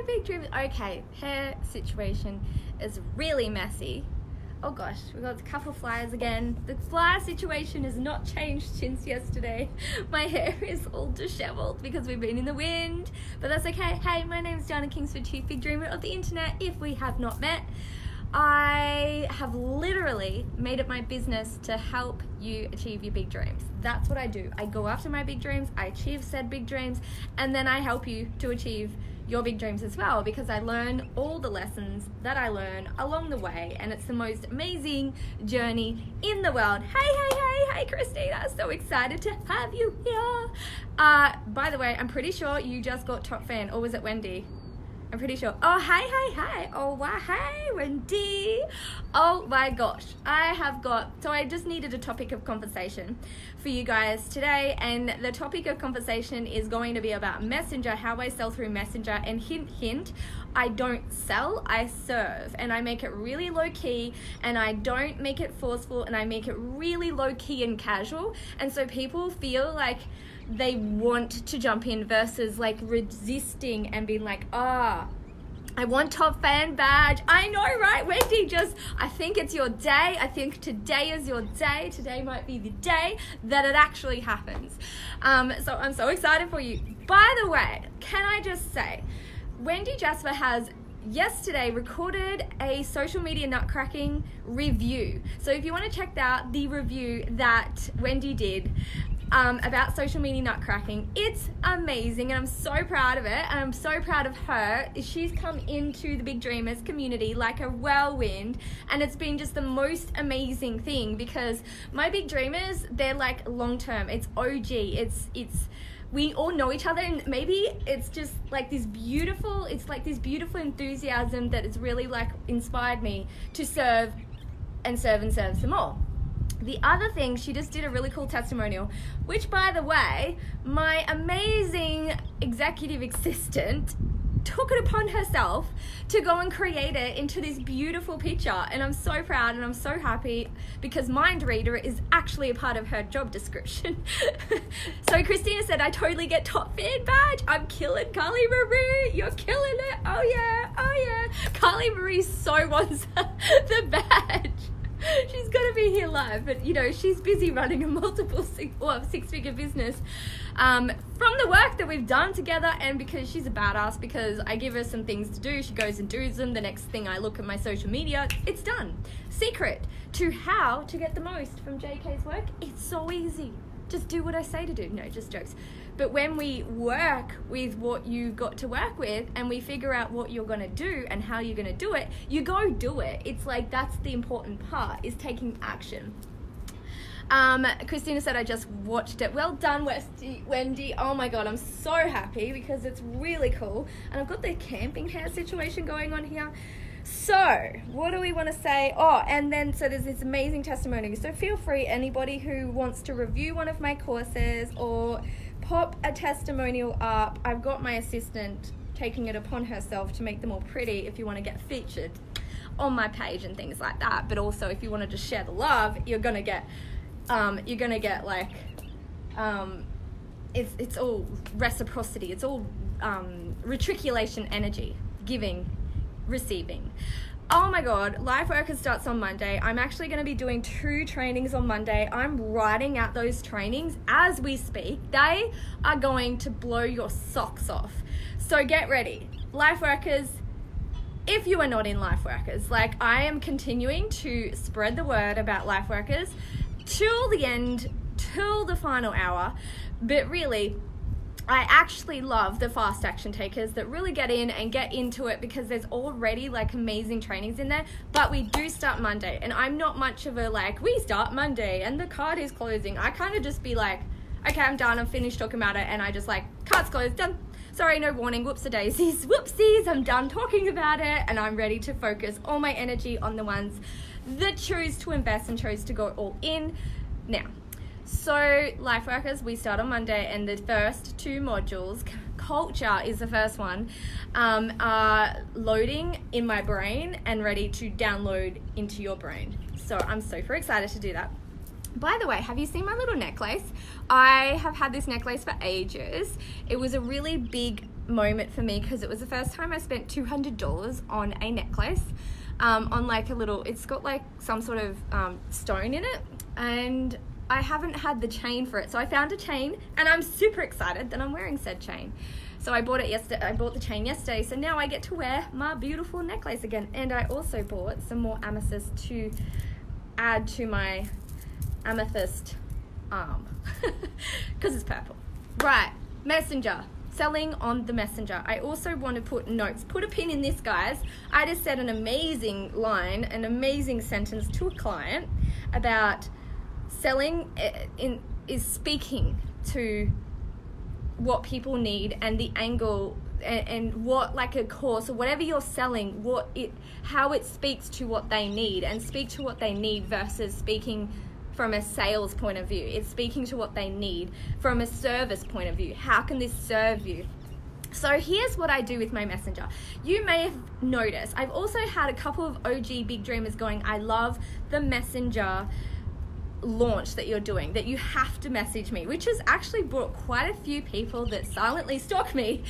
my big dream. Okay, hair situation is really messy. Oh gosh, we got a couple flyers again. The flyer situation has not changed since yesterday. My hair is all disheveled because we've been in the wind, but that's okay. Hey, my name is Jana Kingsford, Chief Big Dreamer of the Internet. If we have not met, I have literally made it my business to help you achieve your big dreams. That's what I do. I go after my big dreams, I achieve said big dreams, and then I help you to achieve your big dreams as well, because I learn all the lessons that I learn along the way, and it's the most amazing journey in the world. Hey Christina, so excited to have you here. By the way, I'm pretty sure you just got top fan, or was it Wendy? I'm pretty sure. Oh, hi. Oh, wow, hi, Wendy. Oh my gosh, I have got, so I just needed a topic of conversation for you guys today. And the topic of conversation is going to be about Messenger, how I sell through Messenger. And hint, I don't sell, I serve. And I make it really low key, and I don't make it forceful, and I make it really low key and casual. And so people feel like they want to jump in versus like resisting and being like, ah, oh, I want top fan badge. I know, right, Wendy? Just, I think it's your day. I think today is your day. Today might be the day that it actually happens. So I'm so excited for you. By the way, can I just say, Wendy Jasper has yesterday recorded a Social Media Nutcracking review. So if you want to check out the review that Wendy did, about Social Media Nutcracking. It's amazing, and I'm so proud of it, and I'm so proud of her. She's come into the Big Dreamers community like a whirlwind, and it's been just the most amazing thing, because my Big Dreamers, they're like long-term. It's OG. It's we all know each other, and maybe it's just like this beautiful, it's like this beautiful enthusiasm that has really like inspired me to serve and serve and serve some more. The other thing, she just did a really cool testimonial, which by the way, my amazing executive assistant took it upon herself to go and create it into this beautiful picture, and I'm so proud and I'm so happy, because Mind Reader is actually a part of her job description. So Christina said, I totally get top fan badge. I'm killing Carly Marie. You're killing it. Oh yeah, oh yeah. Carly Marie so wants the badge. She's gonna be here live, but you know, she's busy running a multiple six-figure business from the work that we've done together, and because she's a badass, because I give her some things to do, she goes and does them. The next thing I look at my social media, it's done. Secret to how to get the most from JK's work, it's so easy. Just do what I say to do. No, just jokes. But when we work with what you've got to work with, and we figure out what you're gonna do and how you're gonna do it, you go do it. It's like, that's the important part, is taking action. Christina said, I just watched it. Well done, Wendy. Oh my God, I'm so happy, because it's really cool. And I've got the camping hair situation going on here. So what do we want to say? Oh, and then so there's this amazing testimony. So feel free, anybody who wants to review one of my courses or pop a testimonial up. I've got my assistant taking it upon herself to make them all pretty if you want to get featured on my page and things like that. But also if you want to just share the love, you're gonna get like it's all reciprocity. It's all retriculation energy, giving, receiving. Oh my God, Life Workers starts on Monday. I'm actually going to be doing 2 trainings on Monday. I'm writing out those trainings as we speak. They are going to blow your socks off. So get ready. Life Workers, if you are not in Life Workers, like I am continuing to spread the word about Life Workers till the end, till the final hour, but really, I actually love the fast action takers that really get in and get into it, because there's already like amazing trainings in there. But we do start Monday, and I'm not much of a like, we start Monday and the card is closing. I kind of just be like, okay, I'm done, I'm finished talking about it, and I just like, card's closed, done. Sorry, no warning, whoops-a-daisies, whoopsies, I'm done talking about it, and I'm ready to focus all my energy on the ones that choose to invest and chose to go all in now. So Life Workers, we start on Monday, and the first 2 modules, culture is the first one, are loading in my brain and ready to download into your brain. So I'm super excited to do that. By the way, have you seen my little necklace? I have had this necklace for ages. It was a really big moment for me because it was the first time I spent $200 on a necklace, on like a little, it's got like some sort of stone in it, and I haven't had the chain for it. So I found a chain and I'm super excited that I'm wearing said chain. So I bought it yesterday, I bought the chain yesterday, so now I get to wear my beautiful necklace again. And I also bought some more amethyst to add to my amethyst arm because it's purple. Right, Messenger, selling on the Messenger. I also want to put notes, put a pin in this, guys. I just said an amazing line, an amazing sentence to a client about selling is speaking to what people need and the angle and what, like a course or whatever you're selling, what it, how it speaks to what they need, and speak to what they need versus speaking from a sales point of view. It's speaking to what they need from a service point of view. How can this serve you? So here's what I do with my Messenger. You may have noticed I've also had a couple of OG Big Dreamers going, I love the Messenger launch that you're doing, that you have to message me, which has actually brought quite a few people that silently stalk me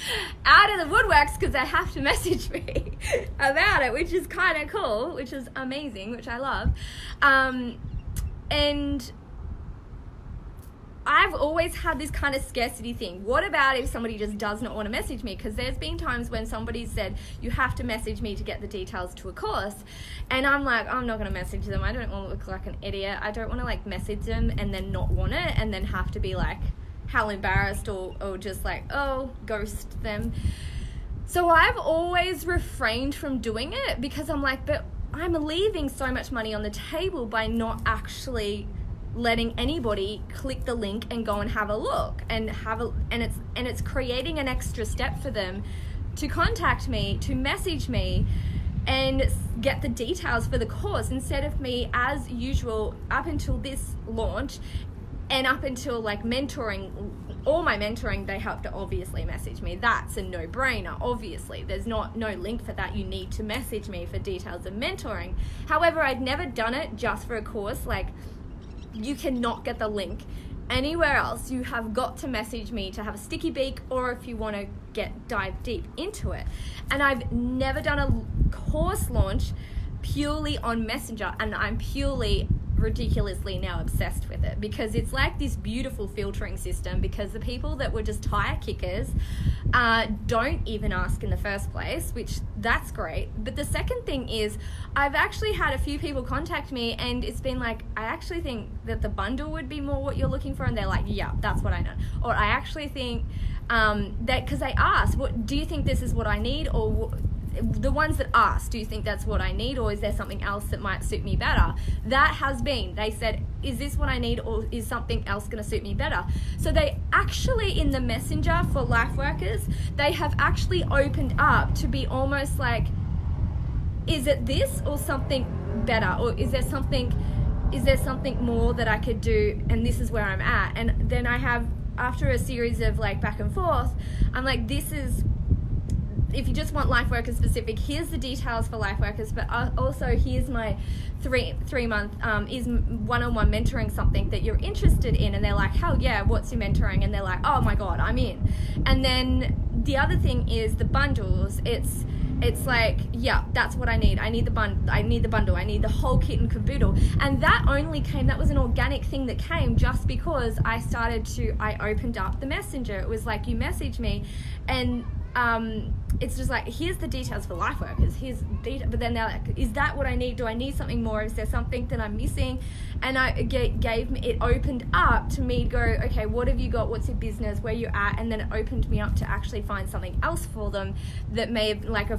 out of the woodworks because they have to message me about it, which is kind of cool, which is amazing, which I love. And I've always had this kind of scarcity thing. What about if somebody just does not want to message me? Because there's been times when somebody said, you have to message me to get the details to a course. And I'm like, I'm not going to message them. I don't want to look like an idiot. I don't want to like message them and then not want it and then have to be like, how embarrassed, or just like, oh, ghost them. So I've always refrained from doing it because I'm like, but I'm leaving so much money on the table by not actually letting anybody click the link and go and have a look and have a, and it's creating an extra step for them to contact me, to message me and get the details for the course, instead of me as usual up until this launch and up until like mentoring, all my mentoring, they have to obviously message me. That's a no-brainer, obviously. There's no link for that. You need to message me for details of mentoring. However, I'd never done it just for a course. Like, you cannot get the link anywhere else. You have got to message me to have a sticky beak, or if you want to dive deep into it. And I've never done a course launch purely on Messenger, and I'm purely ridiculously now obsessed with it because it's like this beautiful filtering system, because the people that were just tire kickers don't even ask in the first place, which that's great. But the second thing is I've actually had a few people contact me and it's been like, I actually think that the bundle would be more what you're looking for, and they're like, yeah, that's what I know. Or I actually think that, because they asked, what do you think, this is what I need? Or the ones that asked, do you think that's what I need, or is there something else that might suit me better? That has been, they said, is this what I need, or is something else going to suit me better? So they actually, in the Messenger for Life Workers, they have actually opened up to be almost like, is it this or something better, or is there something more that I could do, and this is where I'm at. And then I have, after a series of like back and forth, I'm like, this is, if you just want Life Workers specific, here's the details for Life Workers, but also here's my three-month is one-on-one mentoring something that you're interested in. And they're like, hell yeah, what's your mentoring? And they're like, oh my god, I'm in. And then the other thing is the bundles. It's like, yeah, that's what I need. I need the bundle. I need the whole kit and caboodle. And that only came, that was an organic thing that came just because I opened up the Messenger. It was like, you message me and it's just like, here's the details for Life Workers, but then they're like, is that what I need? Do I need something more? Is there something that I'm missing? And it opened up to me to go, okay, what have you got? What's your business? Where you at? And then it opened me up to actually find something else for them that may have like a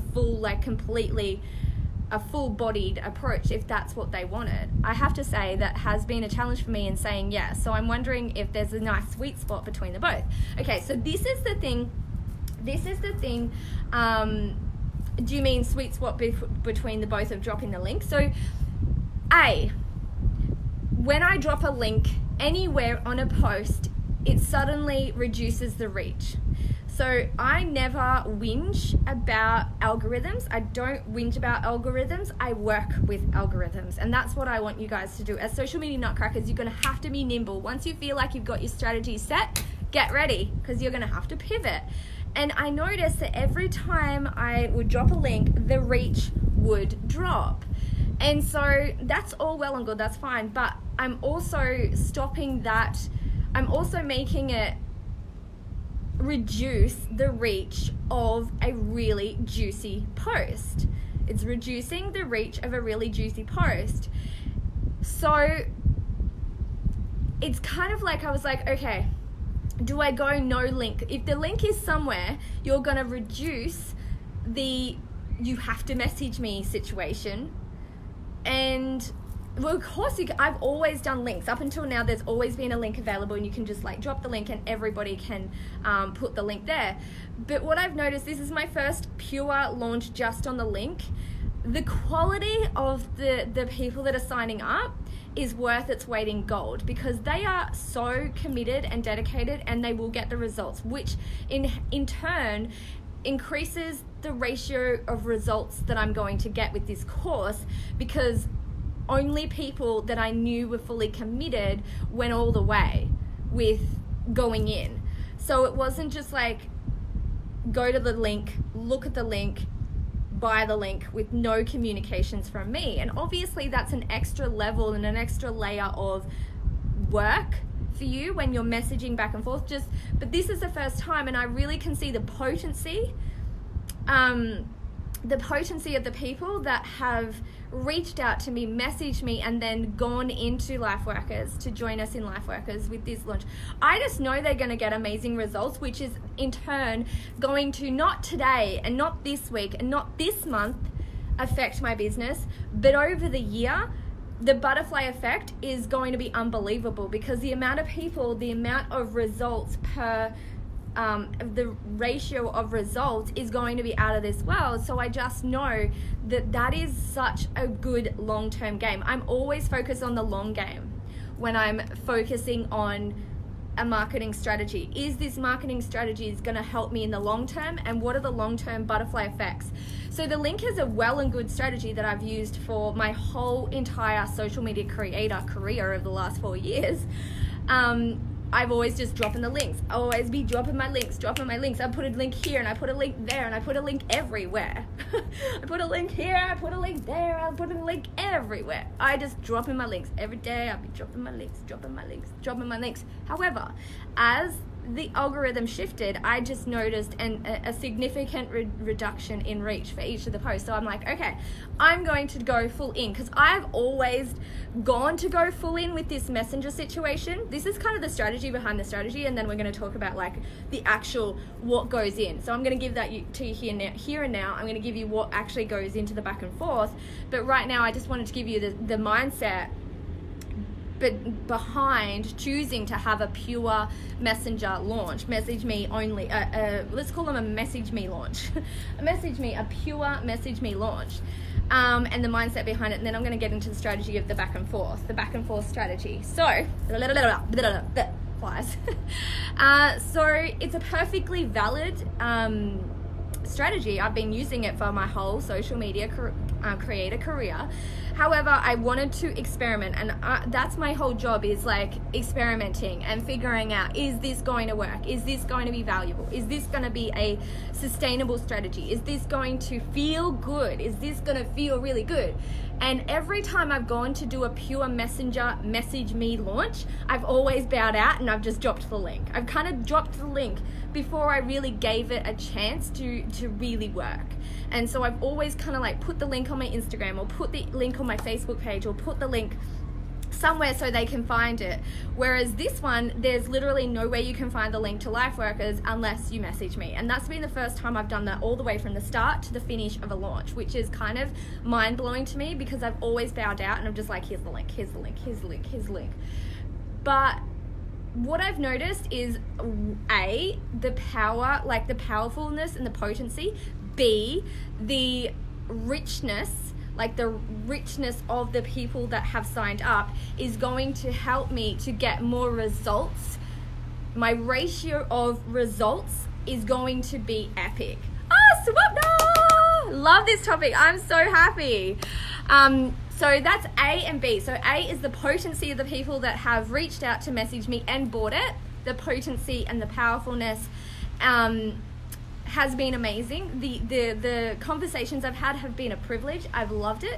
full-bodied approach, if that's what they wanted. I have to say that has been a challenge for me in saying yes. So I'm wondering if there's a nice sweet spot between the both. Okay, so this is the thing. Do you mean sweet spot between the both of dropping the link? So A, when I drop a link anywhere on a post, it suddenly reduces the reach. So I never whinge about algorithms. I don't whinge about algorithms. I work with algorithms. And that's what I want you guys to do. As social media nutcrackers, you're gonna have to be nimble. Once you feel like you've got your strategy set, get ready, because you're gonna have to pivot. And I noticed that every time I would drop a link, the reach would drop. And so that's all well and good, that's fine, but I'm also stopping that. I'm also making it reduce the reach of a really juicy post. It's reducing the reach of a really juicy post. So it's kind of like, I was like, okay, do I go no link? If the link is somewhere, you're gonna reduce the "you have to message me" situation. And well, of course, I've always done links. Up until now, there's always been a link available, and you can just like drop the link and everybody can put the link there. But what I've noticed, this is my first pure launch just on the link. The quality of the people that are signing up is worth its weight in gold, because they are so committed and dedicated, and they will get the results, which in turn increases the ratio of results that I'm going to get with this course, because only people that I knew were fully committed went all the way with going in. So it wasn't just like go to the link, look at the link, buy the link with no communications from me. And obviously that's an extra level and an extra layer of work for you when you're messaging back and forth. But this is the first time, and I really can see the potency of the people that have reached out to me, messaged me, and then gone into Life Workers to join us in Life Workers with this launch. I just know they're going to get amazing results, which is in turn going to, not today and not this week and not this month, affect my business, but over the year. The butterfly effect is going to be unbelievable, because the amount of people, the amount of results per the ratio of results is going to be out of this world. So I just know that that is such a good long-term game. I'm always focused on the long game when I'm focusing on a marketing strategy. Is this marketing strategy is going to help me in the long term, and what are the long-term butterfly effects? So the link is a well and good strategy that I've used for my whole entire social media creator career over the last 4 years. I've always just dropping the links. I always be dropping my links. I put a link here and I put a link there and I put a link everywhere. I put a link here, I put a link there, I put a link everywhere. I just dropping my links every day. I'll be dropping my links. However, as the algorithm shifted, I just noticed a significant reduction in reach for each of the posts. So I'm like, okay, I'm going to go full in, because I've always gone to go full in with this messenger situation. This is kind of the strategy behind the strategy, and then we're going to talk about like the actual what goes in. So I'm going to give that to you here and now. I'm going to give you what actually goes into the back and forth, but right now I just wanted to give you the mindset but behind choosing to have a pure messenger launch, message me only, let's call them a message me launch, a pure message me launch, and the mindset behind it. And then I'm going to get into the strategy of the back and forth strategy. So, flies. So it's a perfectly valid strategy. I've been using it for my whole social media creator career. However, I wanted to experiment, and that's my whole job, is like experimenting and figuring out, is this going to work? Is this going to be valuable? Is this going to be a sustainable strategy? Is this going to feel good? Is this going to feel really good? And every time I've gone to do a pure messenger message me launch, I've always bowed out and I've just dropped the link. I've kind of dropped the link before I really gave it a chance to really work. And so I've always kind of like put the link on my Instagram, or put the link on my Facebook page, or put the link somewhere so they can find it. Whereas this one, there's literally nowhere you can find the link to Life Workers unless you message me. And that's been the first time I've done that all the way from the start to the finish of a launch, which is kind of mind-blowing to me, because I've always bowed out and I'm just like, here's the link. But what I've noticed is A, the power, like the powerfulness and the potency, B, the richness, like the richness of the people that have signed up is going to help me to get more results. My ratio of results is going to be epic. Oh, swapna! Love this topic. I'm so happy. So that's A and B. So A is the potency of the people that have reached out to message me and bought it, the potency and the powerfulness. has been amazing. The conversations I've had have been a privilege. I've loved it.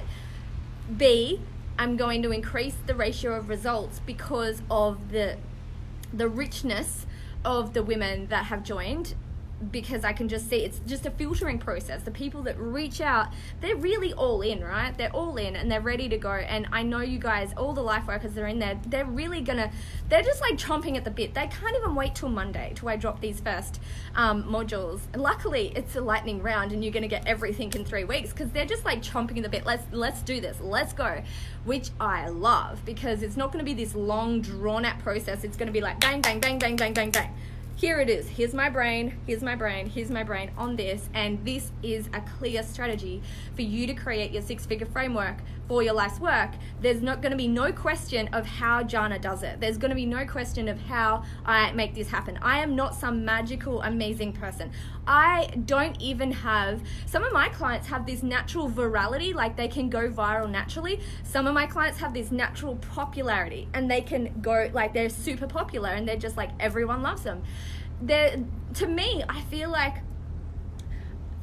B, I'm going to increase the ratio of results because of the richness of the women that have joined, because I can just see it's just a filtering process. The people that reach out, they're really all in, right? They're all in and they're ready to go. And I know you guys, all the life workers that are in there, they're really gonna, they're just like chomping at the bit. They can't even wait till Monday till I drop these first modules. And luckily it's a lightning round and you're gonna get everything in 3 weeks, because they're just like chomping at the bit. Let's do this, let's go, which I love, because it's not gonna be this long drawn out process. It's gonna be like bang, bang, bang, bang, bang, bang, bang. Here it is, here's my brain on this, and this is a clear strategy for you to create your six-figure framework for your life's work. There's not going to be no question of how Jana does it. There's going to be no question of how I make this happen. I am not some magical, amazing person. I don't even have, some of my clients have this natural virality, like they can go viral naturally. Some of my clients have this natural popularity and they can go, like they're super popular and they're just like, everyone loves them. To me, I feel like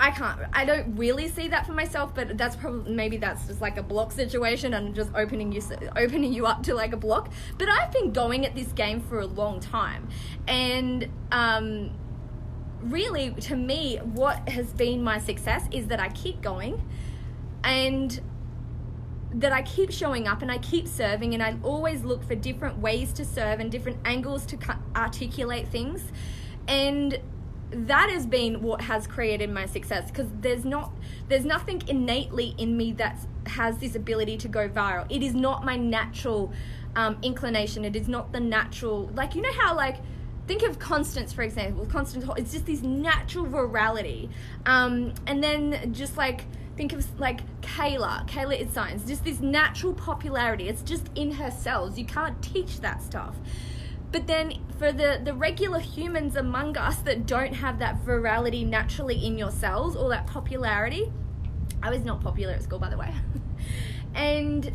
I don't really see that for myself, but that's probably, maybe that's just like a block situation and just opening you up to like a block. But I've been going at this game for a long time, and really to me what has been my success is that I keep going and that I keep showing up and I keep serving, and I always look for different ways to serve and different angles to articulate things. And that has been what has created my success, because there's nothing innately in me that has this ability to go viral. It is not my natural inclination. It is not the natural, like, you know how, like, think of Constance, for example. Constance, it's just this natural virality. And then just like, think of like Kayla is science, just this natural popularity. It's just in her cells. You can't teach that stuff. But then for the regular humans among us that don't have that virality naturally in your cells or that popularity, I was not popular at school, by the way, and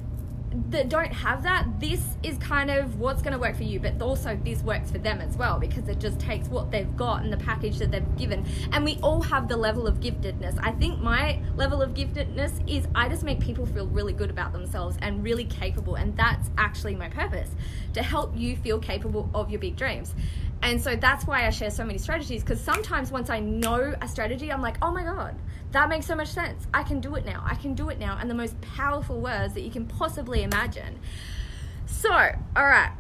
that don't have that, this is kind of what's going to work for you. But also this works for them as well, because it just takes what they've got and the package that they've given. And we all have the level of giftedness. I think my level of giftedness is I just make people feel really good about themselves and really capable, and that's actually my purpose, to help you feel capable of your big dreams. And so that's why I share so many strategies, because sometimes once I know a strategy, I'm like, oh my God, that makes so much sense. I can do it now. I can do it now. And the most powerful words that you can possibly imagine. So, all right,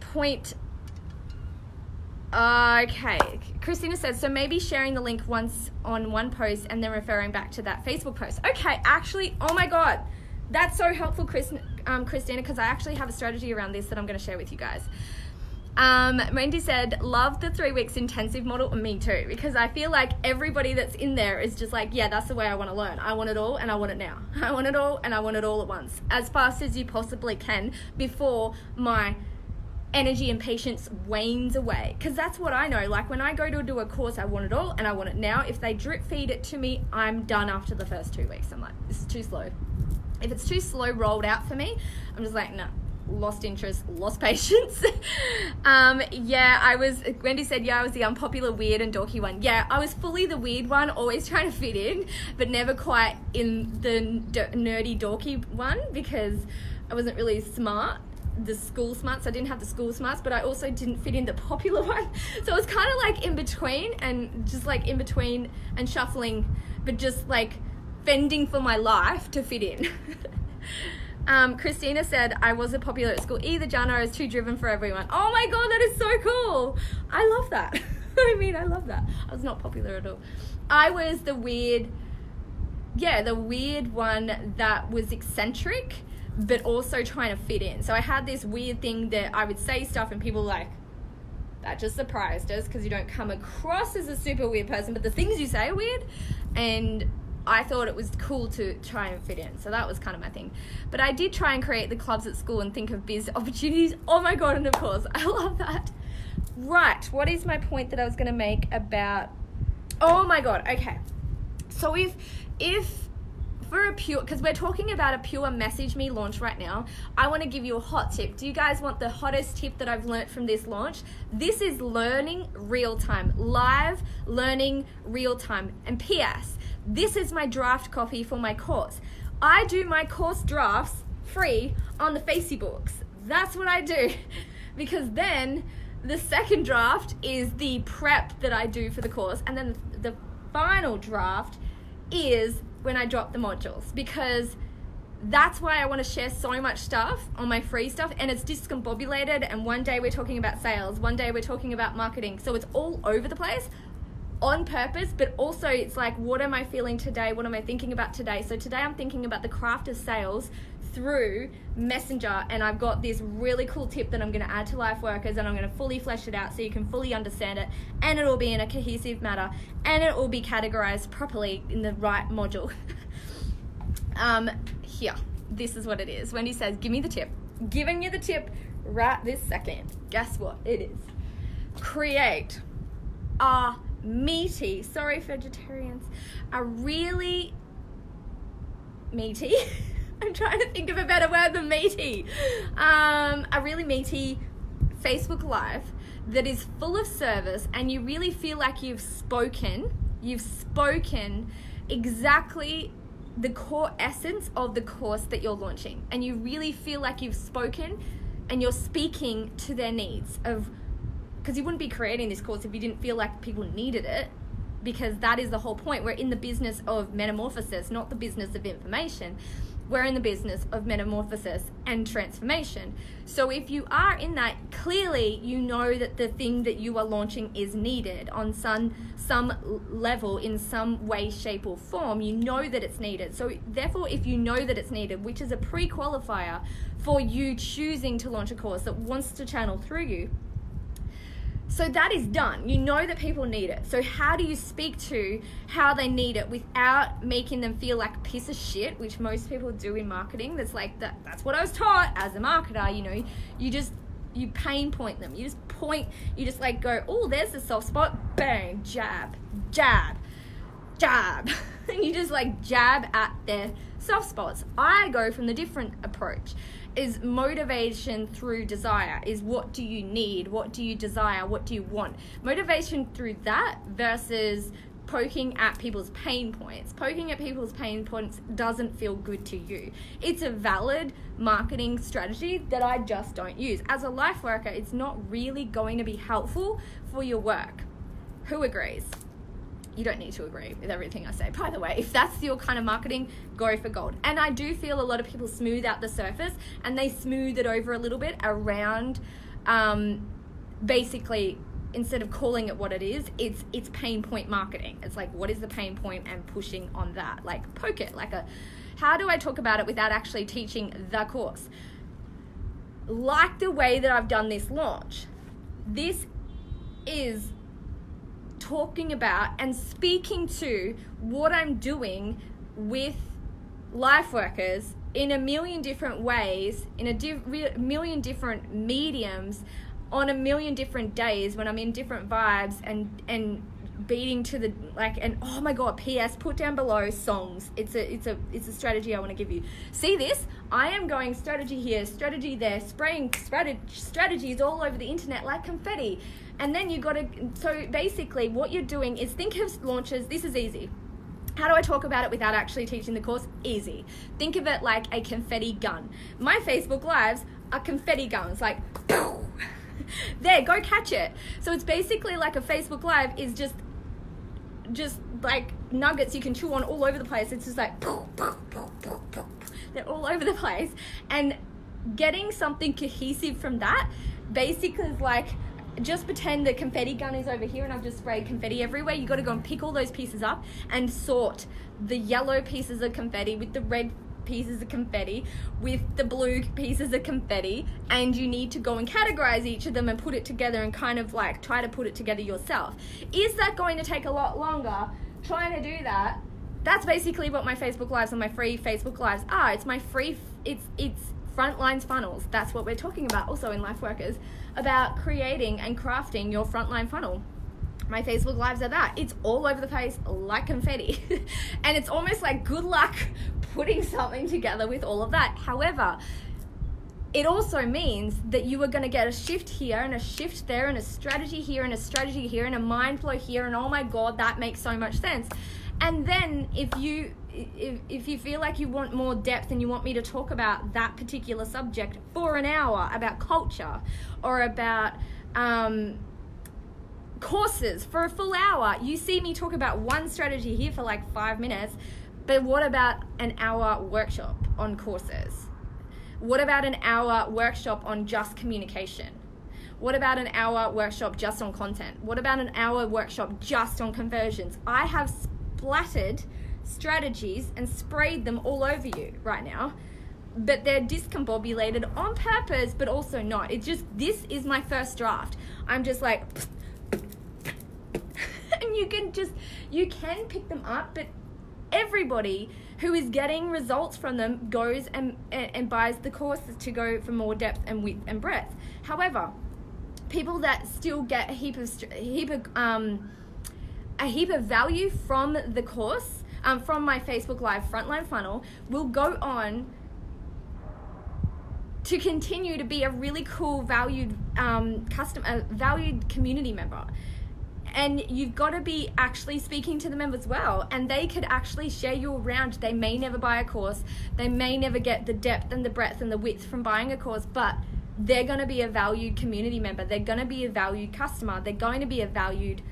point. Okay, Christina said, so maybe sharing the link once on one post and then referring back to that Facebook post. Okay, actually, oh my God, that's so helpful, Christina, because I actually have a strategy around this that I'm going to share with you guys. Wendy said, love the 3 weeks intensive model. Me too, because I feel like everybody that's in there is just like, yeah, that's the way I want to learn. I want it all and I want it now. I want it all and I want it all at once, as fast as you possibly can before my energy and patience wanes away. Because that's what I know. Like when I go to do a course, I want it all and I want it now. If they drip feed it to me, I'm done after the first 2 weeks. I'm like, this is too slow. If it's too slow rolled out for me, I'm just like, no. Lost interest, lost patience. Yeah, Wendy said, yeah, I was the unpopular, weird and dorky one. Yeah, I was fully the weird one, always trying to fit in, but never quite in the nerdy, dorky one, because I wasn't really smart, the school smarts. I didn't have the school smarts, but I also didn't fit in the popular one. So it was kind of like in between, and just like in between and shuffling, but just like fending for my life to fit in. Christina said, I wasn't popular at school either, Jana. I was too driven for everyone. Oh my God, that is so cool. I love that. I mean, I love that. I was not popular at all. I was the weird, yeah, the weird one that was eccentric, but also trying to fit in. So I had this weird thing that I would say stuff and people were like, that just surprised us, because you don't come across as a super weird person, but the things you say are weird. And I thought it was cool to try and fit in. So that was kind of my thing. But I did try and create the clubs at school and think of biz opportunities. Oh my God, and of course, I love that. Right, what is my point that I was gonna make about, oh my God, okay. So if for a pure, because we're talking about a pure Message Me launch right now, I want to give you a hot tip. Do you guys want the hottest tip that I've learned from this launch? This is learning real time, live learning real time. And PS, this is my draft copy for my course. I do my course drafts free on the Facebooks. That's what I do, because then the second draft is the prep that I do for the course, and then the final draft is when I drop the modules, because that's why I want to share so much stuff on my free stuff, and it's discombobulated, and one day we're talking about sales, one day we're talking about marketing, so it's all over the place on purpose, but also it's like, what am I feeling today, what am I thinking about today? So today I'm thinking about the craft of sales through Messenger, and I've got this really cool tip that I'm going to add to Life Workers, and I'm going to fully flesh it out so you can fully understand it, and it'll be in a cohesive manner, and it will be categorized properly in the right module. Here, this is what it is. Wendy says, give me the tip. Giving you the tip right this second. Guess what it is? Create a meaty, sorry vegetarians, a really meaty I'm trying to think of a better word than meaty. A really meaty Facebook Live that is full of service, and you really feel like you've spoken exactly the core essence of the course that you're launching, and you really feel like you've spoken and you're speaking to their needs of, because you wouldn't be creating this course if you didn't feel like people needed it, because that is the whole point. We're in the business of metamorphosis, not the business of information. We're in the business of metamorphosis and transformation. So if you are in that, clearly you know that the thing that you are launching is needed on some level, in some way, shape or form. You know that it's needed. So therefore, if you know that it's needed, which is a pre-qualifier for you choosing to launch a course that wants to channel through you, so that is done. You know that people need it. So how do you speak to how they need it without making them feel like a piece of shit, which most people do in marketing? That's like, that's what I was taught as a marketer, you know. You pain point them. You just like go, oh, there's the soft spot, bang, jab, jab, jab. And you just like jab at their soft spots. I go from the different approach. Is motivation through desire, is what do you need, what do you desire, what do you want? Motivation through that versus poking at people's pain points. Poking at people's pain points doesn't feel good to you. It's a valid marketing strategy that I just don't use. As a life worker, it's not really going to be helpful for your work. Who agrees? You don't need to agree with everything I say. By the way, if that's your kind of marketing, go for gold. And I do feel a lot of people smooth out the surface, and they smooth it over a little bit around, basically, instead of calling it what it is, it's pain point marketing. It's like, what is the pain point and pushing on that? Like, poke it. Like, how do I talk about it without actually teaching the course? Like the way that I've done this launch, this is talking about and speaking to what I'm doing with life workers in a million different ways, in a million different mediums, on a million different days, when I'm in different vibes and beating to the, like, and oh my god, PS, put down below songs. It's a strategy I want to give you. See this? I am going strategy here, strategy there, spraying strategies all over the internet like confetti. And then you gotta, so basically what you're doing is think of launches, this is easy. How do I talk about it without actually teaching the course? Easy. Think of it like a confetti gun. My Facebook Lives are confetti guns, like, poof, there, go catch it. So it's basically like a Facebook Live is just like nuggets you can chew on all over the place. It's just like, poof, poof, poof, poof, poof. They're all over the place. And getting something cohesive from that basically is like, just pretend the confetti gun is over here and I've just sprayed confetti everywhere. You got to go and pick all those pieces up and sort the yellow pieces of confetti with the red pieces of confetti with the blue pieces of confetti, and you need to go and categorize each of them and put it together and kind of like try to put it together yourself. Is that going to take a lot longer? Trying to do that. That's basically what my Facebook Lives and my free Facebook Lives are. It's my free, it's frontlines funnels. That's what we're talking about also in Life Workers, about creating and crafting your frontline funnel. My Facebook Lives are that. It's all over the place like confetti. And it's almost like good luck putting something together with all of that. However, it also means that you are going to get a shift here and a shift there and a strategy here and a strategy here and a mind flow here, and oh my God, that makes so much sense. And then if you feel like you want more depth and you want me to talk about that particular subject for an hour about culture or about courses for a full hour, you see me talk about one strategy here for like 5 minutes, but what about an hour workshop on courses? What about an hour workshop on just communication? What about an hour workshop just on content? What about an hour workshop just on conversions? I have splattered strategies and sprayed them all over you right now, but they're discombobulated on purpose, but also not. It's just, this is my first draft. I'm just like, and you can pick them up, but everybody who is getting results from them goes and buys the courses to go for more depth and width and breadth. However, people that still get a heap of value from the course, from my Facebook Live Frontline Funnel, will go on to continue to be a really cool valued valued community member. And you've got to be actually speaking to the members well, and they could actually share you around. They may never buy a course, they may never get the depth and the breadth and the width from buying a course, but they're going to be a valued community member, they're going to be a valued customer, they're going to be a valued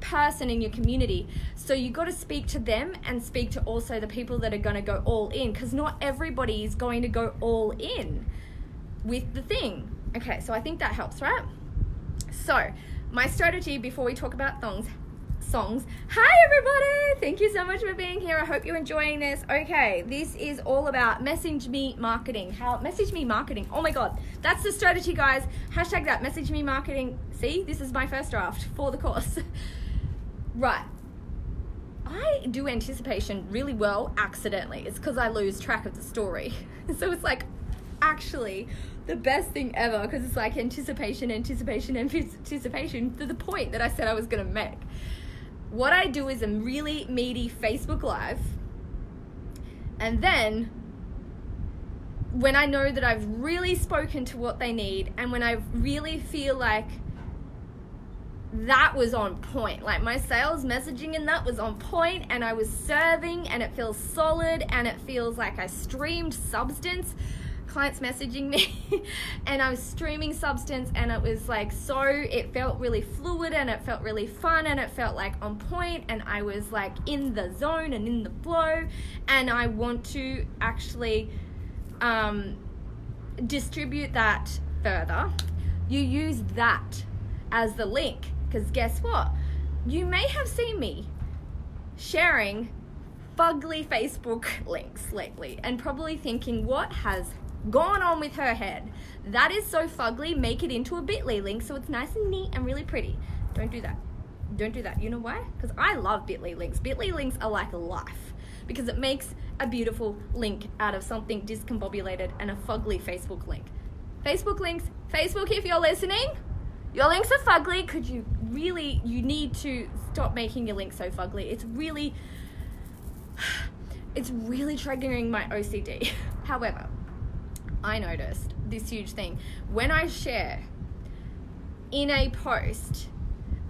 person in your community. So you've got to speak to them and speak to also the people that are going to go all in, because not everybody is going to go all in with the thing. Okay, so I think that helps, right? So my strategy before we talk about songs. Hi everybody, thank you so much for being here. I hope you're enjoying this. Okay, this is all about message me marketing. How message me marketing, oh my God, that's the strategy guys. Hashtag that, message me marketing. See, this is my first draft for the course. Right, I do anticipation really well accidentally. It's because I lose track of the story. So it's like actually the best thing ever, because it's like anticipation to the point that I said I was going to make. What I do is a really meaty Facebook Live, and then when I know that I've really spoken to what they need, and when I really feel like that was on point, like my sales messaging and that was on point, and I was serving, and it feels solid, and it feels like I streamed substance. Clients messaging me and I was streaming substance, and it was like, so it felt really fluid, and it felt really fun, and it felt like on point, and I was like in the zone and in the flow, and I want to actually distribute that further. You use that as the link, because guess what, you may have seen me sharing fugly Facebook links lately and probably thinking, what has gone on with her head? That is so fugly, make it into a Bitly link so it's nice and neat and really pretty. Don't do that. Don't do that. You know why? Because I love Bitly links. Bitly links are like life, because it makes a beautiful link out of something discombobulated and a fugly Facebook link. Facebook links, Facebook, if you're listening, your links are fugly. Could you really, you need to stop making your links so fugly. It's really triggering my OCD. However, I noticed this huge thing. When I share in a post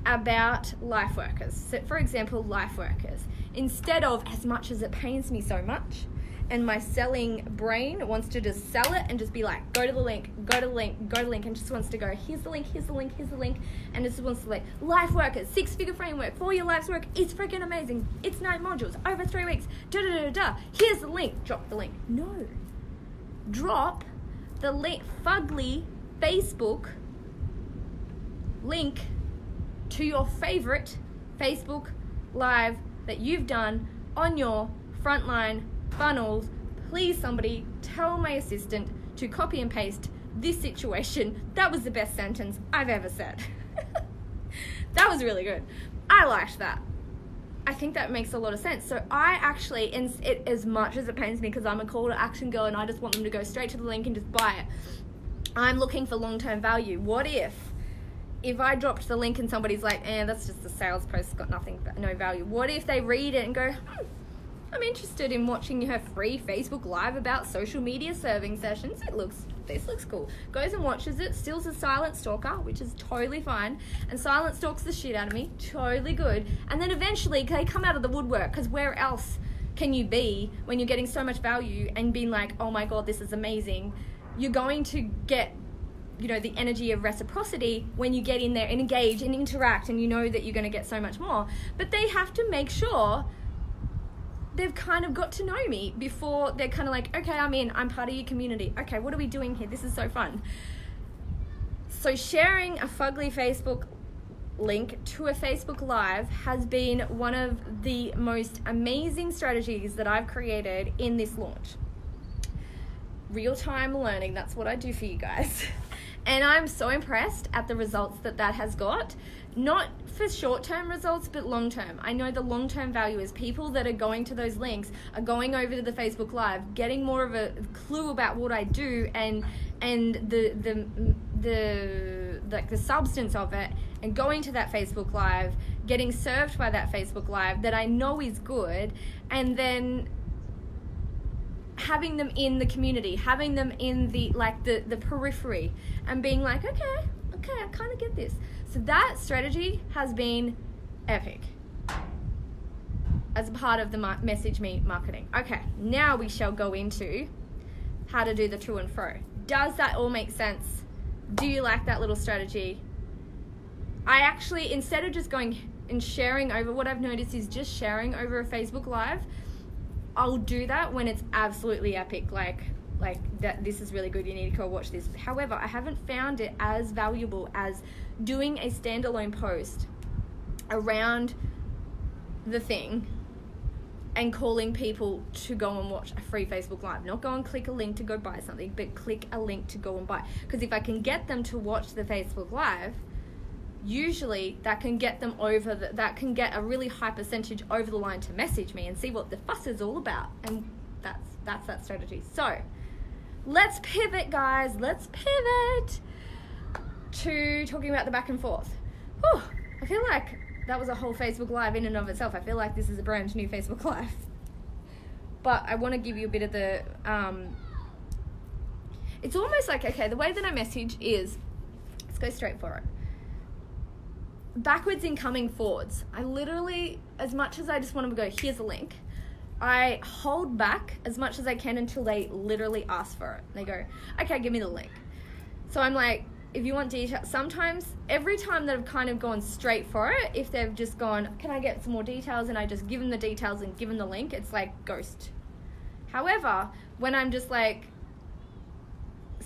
about Life Workers, so for example, Life Workers, instead of, as much as it pains me so much, and my selling brain wants to just sell it and just be like, go to the link, go to the link, go to the link, and just wants to go, here's the link, here's the link, here's the link, and just wants to like, Life Workers, 6-figure framework for your life's work, it's freaking amazing, it's 9 modules, over 3 weeks, da da da da, here's the link, drop the link. No. Drop the link, fugly Facebook link to your favorite Facebook Live that you've done on your frontline funnels. Please somebody tell my assistant to copy and paste this situation. That was the best sentence I've ever said. That was really good. I liked that. I think that makes a lot of sense. So I actually, and it, as much as it pains me, because I'm a call to action girl and I just want them to go straight to the link and just buy it, I'm looking for long-term value. What if I dropped the link and somebody's like, that's just a sales post, it's got nothing, no value. What if they read it and go, I'm interested in watching her free Facebook Live about social media serving sessions. This looks cool. Goes and watches it, steals a silent stalker, which is totally fine, and silent stalks the shit out of me. Totally good. And then eventually they come out of the woodwork, because where else can you be when you're getting so much value and being like, oh my God, this is amazing. You're going to get, you know, the energy of reciprocity when you get in there and engage and interact, and you know that you're going to get so much more. But they have to make sure they've kind of got to know me before they're kind of like, okay, I'm in, I'm part of your community. Okay, what are we doing here? This is so fun. So sharing a fugly Facebook link to a Facebook Live has been one of the most amazing strategies that I've created in this launch. Real-time learning, that's what I do for you guys. And I'm so impressed at the results that that has got. Not for short-term results, but long-term. I know the long-term value is people that are going to those links are going over to the Facebook Live, getting more of a clue about what I do and the substance of it, and going to that Facebook Live, getting served by that Facebook Live that I know is good, and then having them in the community, having them in the periphery, and being like, okay, I kind of get this. So that strategy has been epic as a part of the Message Me marketing. Okay, now we shall go into how to do the to and fro. Does that all make sense? Do you like that little strategy? I actually, instead of just going and sharing over, what I've noticed is just sharing over a Facebook Live, I'll do that when it's absolutely epic, like that this is really good, you need to go watch this. However, I haven't found it as valuable as doing a standalone post around the thing and calling people to go and watch a free Facebook Live. Not go and click a link to go buy something, but click a link to go and buy. Because if I can get them to watch the Facebook Live, usually that can get them over, that can get a really high percentage over the line to message me and see what the fuss is all about. And that's that strategy. So let's pivot, guys. Let's pivot to talking about the back and forth. Whew, I feel like that was a whole Facebook Live in and of itself. I feel like this is a brand new Facebook Live. But I want to give you a bit of the, it's almost like, okay, the way that I message is, let's go straight for it. Backwards incoming forwards. I literally, as much as I just want them to go, here's a link, I hold back as much as I can until they literally ask for it. They go, okay, give me the link. So I'm like, if you want details, sometimes every time that I've kind of gone straight for it, if they've just gone, can I get some more details? And I just give them the details and give them the link, it's like ghost. However, when I'm just like,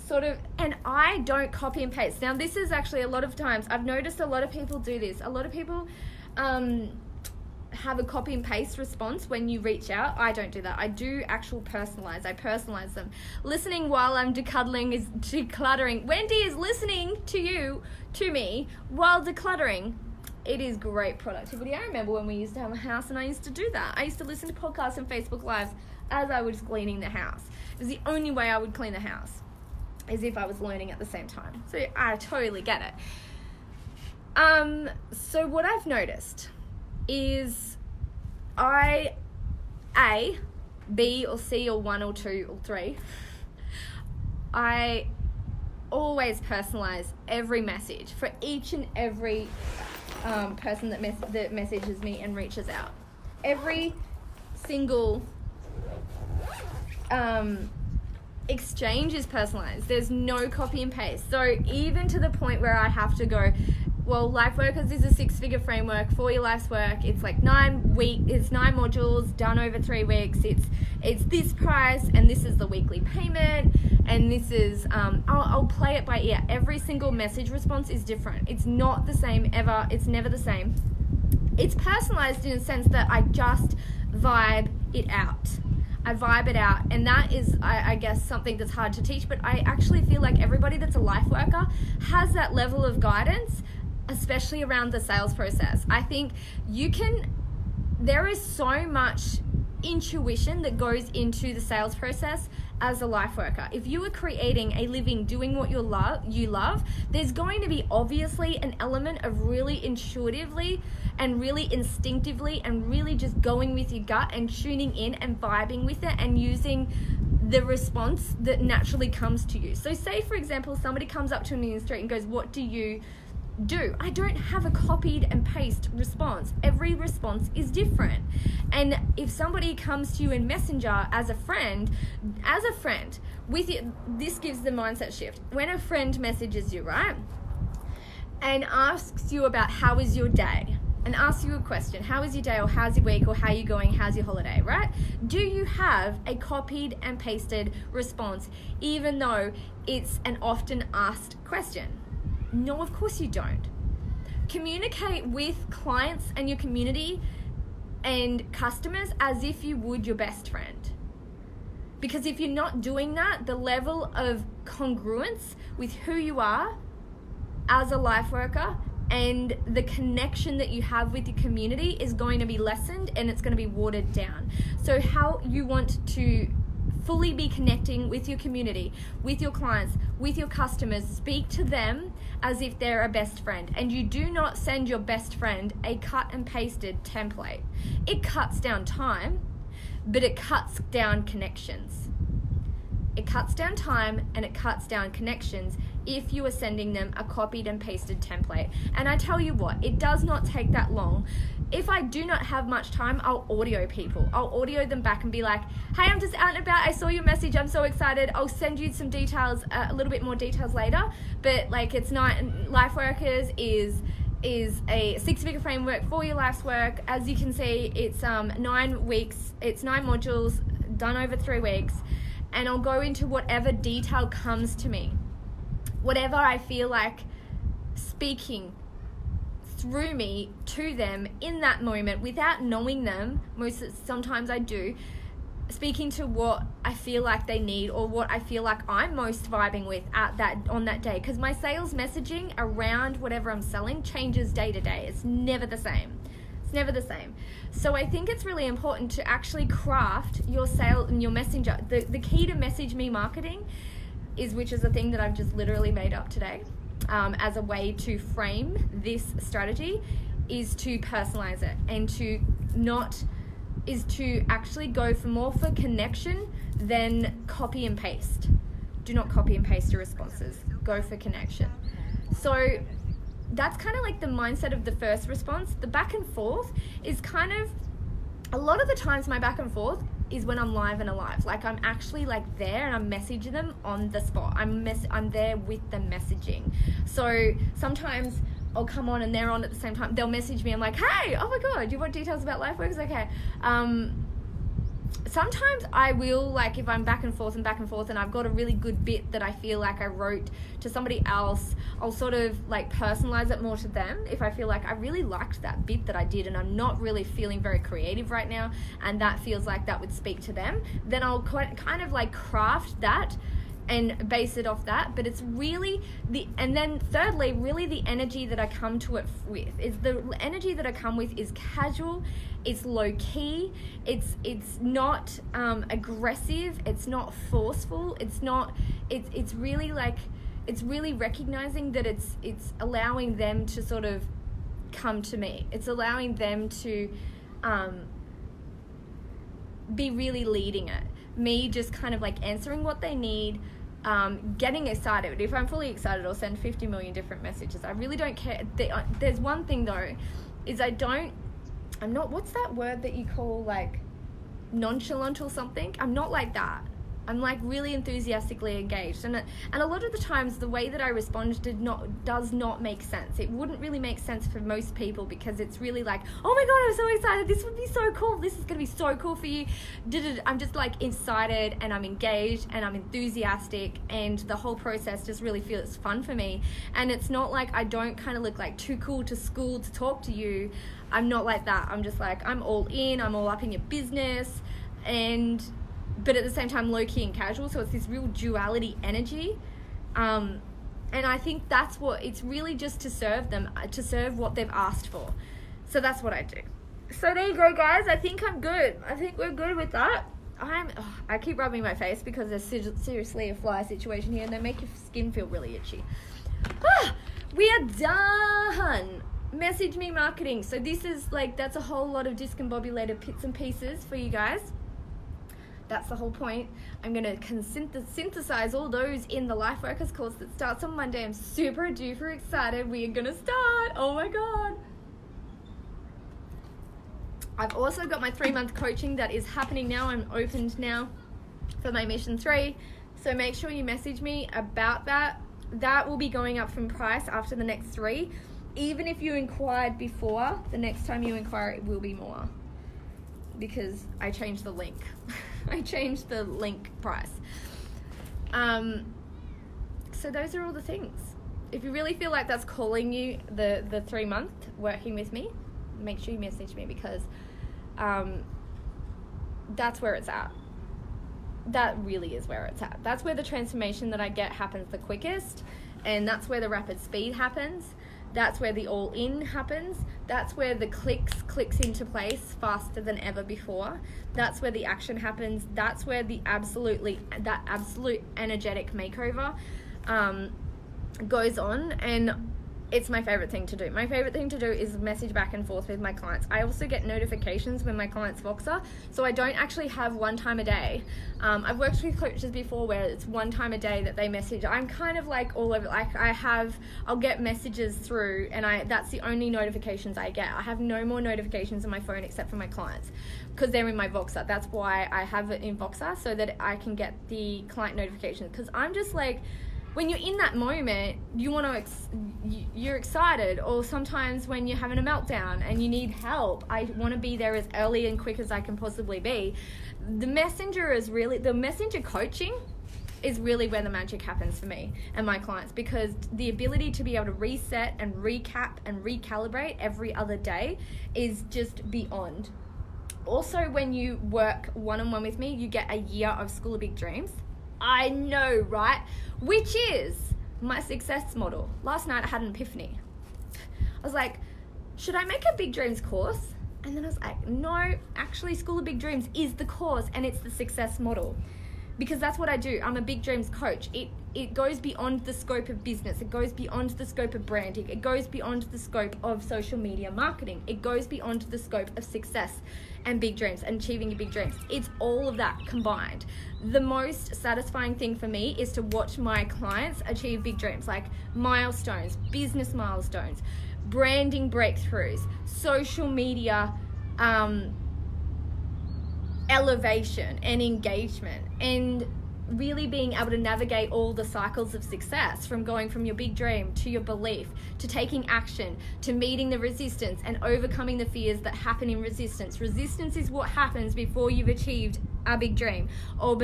sort of, and I don't copy and paste. Now this is actually a lot of times, I've noticed a lot of people do this. A lot of people have a copy and paste response when you reach out. I don't do that. I do actual personalize. I personalize them. Listening while I'm decluttering is decluttering. Wendy is listening to you, to me, while decluttering. It is great productivity. I remember when we used to have a house and I used to do that. I used to listen to podcasts and Facebook Lives as I was cleaning the house. It was the only way I would clean the house, as if I was learning at the same time. So I totally get it. So what I've noticed is I, A, B or C or one or two or three, I always personalize every message for each and every person that messages me and reaches out. Every single exchange is personalized. There's no copy and paste. So even to the point where I have to go, well, Life Workers is a six-figure framework for your life's work. It's like 9 weeks, it's 9 modules done over 3 weeks. It's this price, and this is the weekly payment, and this is I'll play it by ear. Every single message response is different. It's not the same ever. It's never the same. It's personalized in a sense that I just vibe it out. I vibe it out, and that is, I guess, something that's hard to teach, but I actually feel like everybody that's a life worker has that level of guidance, especially around the sales process. I think you can, there is so much intuition that goes into the sales process as a life worker. If you are creating a living doing what you love, there's going to be obviously an element of really intuitively and really instinctively and really just going with your gut and tuning in and vibing with it and using the response that naturally comes to you. So say, for example, somebody comes up to me in the street and goes, "What do you do?" I don't have a copied and paste response. Every response is different. And if somebody comes to you in Messenger as a friend, with you, this gives the mindset shift. When a friend messages you, right, and asks you about how is your day, and asks you a question, how is your day, or how's your week, or how are you going, how's your holiday, right? Do you have a copied and pasted response, even though it's an often asked question? No, of course you don't. Communicate with clients and your community and customers as if you would your best friend. Because if you're not doing that, the level of congruence with who you are as a life worker and the connection that you have with your community is going to be lessened and it's going to be watered down. So how you want to fully be connecting with your community, with your clients, with your customers, speak to them as if they're a best friend. And you do not send your best friend a cut and pasted template. It cuts down time, but it cuts down connections. It cuts down time and it cuts down connections if you are sending them a copied and pasted template. And I tell you what, it does not take that long. If I do not have much time, I'll audio people. I'll audio them back and be like, "Hey, I'm just out and about. I saw your message. I'm so excited. I'll send you some details, a little bit more details later." But like, it's not, Life Workers is a six-figure framework for your life's work. As you can see, it's 9 weeks. It's 9 modules done over 3 weeks. And I'll go into whatever detail comes to me, whatever I feel like speaking through me to them in that moment without knowing them. Sometimes I do, speaking to what I feel like they need or what I feel like I'm most vibing with on that day. Because my sales messaging around whatever I'm selling changes day to day. It's never the same. Never the same. So I think it's really important to actually craft your sale and your messenger. The key to Message Me Marketing is, which is a thing that I've just literally made up today as a way to frame this strategy, is to personalize it and to actually go for more for connection than copy and paste. Do not copy and paste your responses. Go for connection. So that's kind of like the mindset of the first response. The back and forth is kind of, a lot of the times my back and forth is when I'm live and alive. Like I'm actually like there and I'm messaging them on the spot. I'm there with the messaging. So sometimes I'll come on and they're on at the same time. They'll message me. I'm like, "Hey, oh my God, you want details about Life Workers? Okay." Sometimes I will, like, if I'm back and forth and I've got a really good bit that I feel like I wrote to somebody else, I'll sort of like personalize it more to them if I feel like I really liked that bit that I did and I'm not really feeling very creative right now and that feels like that would speak to them. Then I'll kind of like craft that and base it off that. But it's really thirdly, the energy that I come to it with is the energy that I come with is casual, it's low key, it's not aggressive, it's not forceful, it's really recognizing that it's allowing them to sort of come to me. It's allowing them to be really leading it. Me just kind of like answering what they need, getting excited. If I'm fully excited, I'll send 50 million different messages. I really don't care. There's one thing though, is I'm not, what's that word that you call like nonchalant or something? I'm not like that. I'm like really enthusiastically engaged. And a lot of the times the way that I respond does not make sense. It wouldn't really make sense for most people because it's really like, "Oh my God, I'm so excited. This would be so cool. This is gonna be so cool for you." I'm just like excited and I'm engaged and I'm enthusiastic and the whole process just really feels fun for me. And it's not like I don't kind of look like too cool to school to talk to you. I'm not like that. I'm just like, I'm all in, I'm all up in your business, but at the same time low-key and casual. So it's this real duality energy, and I think that's what it's really just to serve what they've asked for. So that's what I do. So there you go, guys. I think we're good with that. I keep rubbing my face because there's seriously a fly situation here and they make your skin feel really itchy. We are done. Message Me Marketing. So this is like, that's a whole lot of discombobulated bits and pieces for you guys. That's the whole point. I'm going to synthesize all those in the Life Workers course that starts on Monday. I'm super duper excited. We are going to start. Oh my God. I've also got my 3-month coaching that is happening now. I'm opened now for my Mission 3. So make sure you message me about that. That will be going up from price after the next 3. Even if you inquired before, the next time you inquire, it will be more. Because I changed the link. I changed the link price. So those are all the things. If you really feel like that's calling you, the 3-month working with me, make sure you message me because that's where it's at. That really is where it's at. That's where the transformation that I get happens the quickest, and that's where the rapid speed happens. That's where the all-in happens. That's where the clicks into place faster than ever before. That's where the action happens. That's where the absolute energetic makeover goes on, and it's my favorite thing to do. My favorite thing to do is message back and forth with my clients. I also get notifications when my clients Voxer, so I don't actually have one time a day. I've worked with coaches before where it's one time a day that they message. I'm kind of like all over, like I'll get messages through and that's the only notifications I get. I have no more notifications on my phone except for my clients because they're in my Voxer. That's why I have it in Voxer so that I can get the client notifications because I'm just like, when you're in that moment, you want to you're excited, or sometimes when you're having a meltdown and you need help, I want to be there as early and quick as I can possibly be. The messenger coaching is really where the magic happens for me and my clients, because the ability to be able to reset and recap and recalibrate every other day is just beyond. Also, when you work one-on-one with me, you get a year of School of Big Dreams. I know, right? Which is my success model. Last night I had an epiphany. I was like, should I make a Big Dreams course? And then I was like, no, actually School of Big Dreams is the course and it's the success model. Because that's what I do. I'm a Big Dreams coach. It goes beyond the scope of business. It goes beyond the scope of branding. It goes beyond the scope of social media marketing. It goes beyond the scope of success and big dreams and achieving your big dreams. It's all of that combined. The most satisfying thing for me is to watch my clients achieve big dreams, like milestones, business milestones, branding breakthroughs, social media elevation and engagement, and really being able to navigate all the cycles of success, from going from your big dream to your belief, to taking action, to meeting the resistance and overcoming the fears that happen in resistance. Resistance is what happens before you've achieved a big dream, or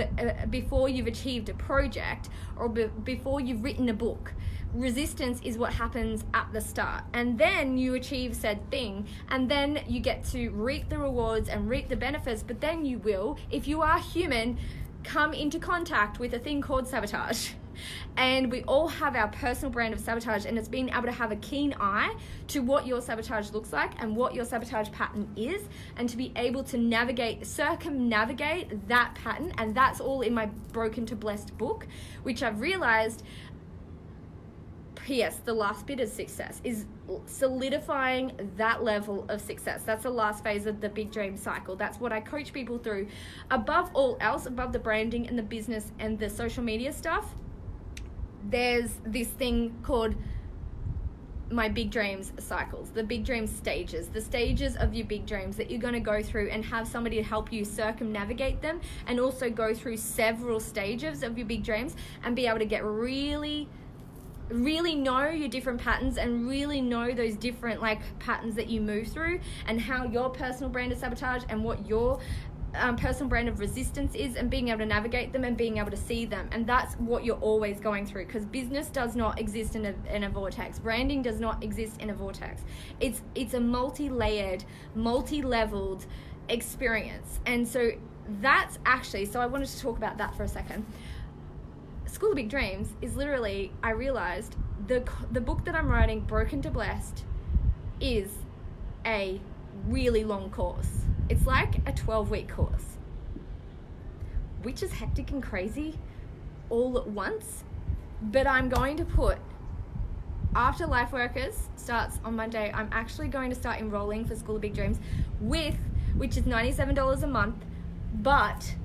before you've achieved a project, or before you've written a book. Resistance is what happens at the start, and then you achieve said thing, and then you get to reap the rewards and reap the benefits. But then you will, if you are human, come into contact with a thing called sabotage. And we all have our personal brand of sabotage, and it's being able to have a keen eye to what your sabotage looks like and what your sabotage pattern is, and to be able to circumnavigate that pattern. And that's all in my Broken to Blessed book, which I've realized, P.S. the last bit of success is solidifying that level of success. That's the last phase of the big dream cycle. That's what I coach people through. Above all else, above the branding and the business and the social media stuff, there's this thing called my big dreams cycles, the big dream stages, the stages of your big dreams that you're going to go through, and have somebody to help you circumnavigate them, and also go through several stages of your big dreams and be able to get really know your different patterns, and really know those different patterns that you move through, and how your personal brand of sabotage and what your personal brand of resistance is, and being able to navigate them and being able to see them. And that's what you're always going through, because business does not exist in a vortex. Branding does not exist in a vortex. It's a multi-layered, multi-leveled experience. And so that's actually, so I wanted to talk about that for a second. School of Big Dreams is literally, I realized, the book that I'm writing, Broken to Blessed, is a really long course. It's like a 12-week course. which is hectic and crazy all at once, but I'm going to put, after Life Workers starts on Monday, I'm actually going to start enrolling for School of Big Dreams, which is $97 a month, but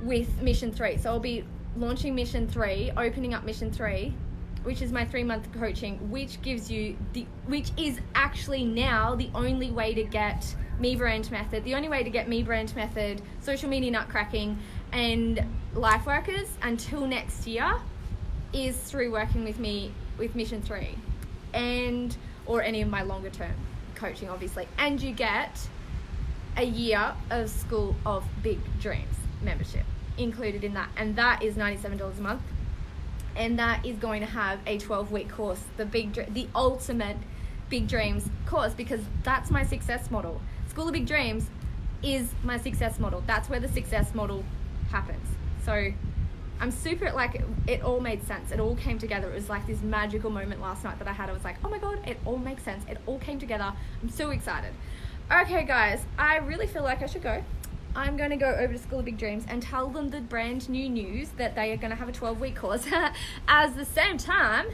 with Mission 3. So I'll be launching Mission 3, opening up Mission 3, which is my 3-month coaching, which is actually now the only way to get Me Brand Method, the only way to get Me Brand Method, Social Media Nutcracking, and Life Workers until next year, is through working with me with Mission 3 and or any of my longer term coaching, obviously. And you get a year of School of Big Dreams membership included in that, and that is $97 a month, and that is going to have a 12-week course, the ultimate Big Dreams course, because that's my success model. School of Big Dreams is my success model. That's where the success model happens. So I'm super, it all made sense. It all came together. It was like this magical moment last night that I had. I was like, oh my God, it all makes sense. It all came together. I'm so excited. Okay, guys, I really feel like I should go. I'm going to go over to School of Big Dreams and tell them the brand new news that they are going to have a 12-week course as the same time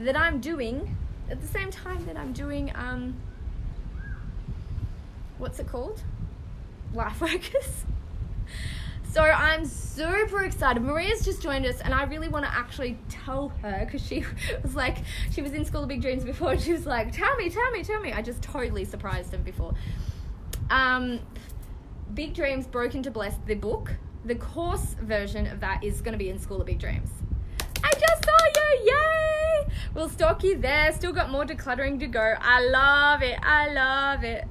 that I'm doing, what's it called? Life Workers. So I'm super excited. Maria's just joined us, and I really want to actually tell her, because she was like, she was in School of Big Dreams before, and she was like, tell me. I just totally surprised them before. Big Dreams, Broken to Blessed, the book, the course version of that is going to be in School of Big Dreams. I just saw you, yay! We'll stalk you there. Still got more decluttering to go. I love it.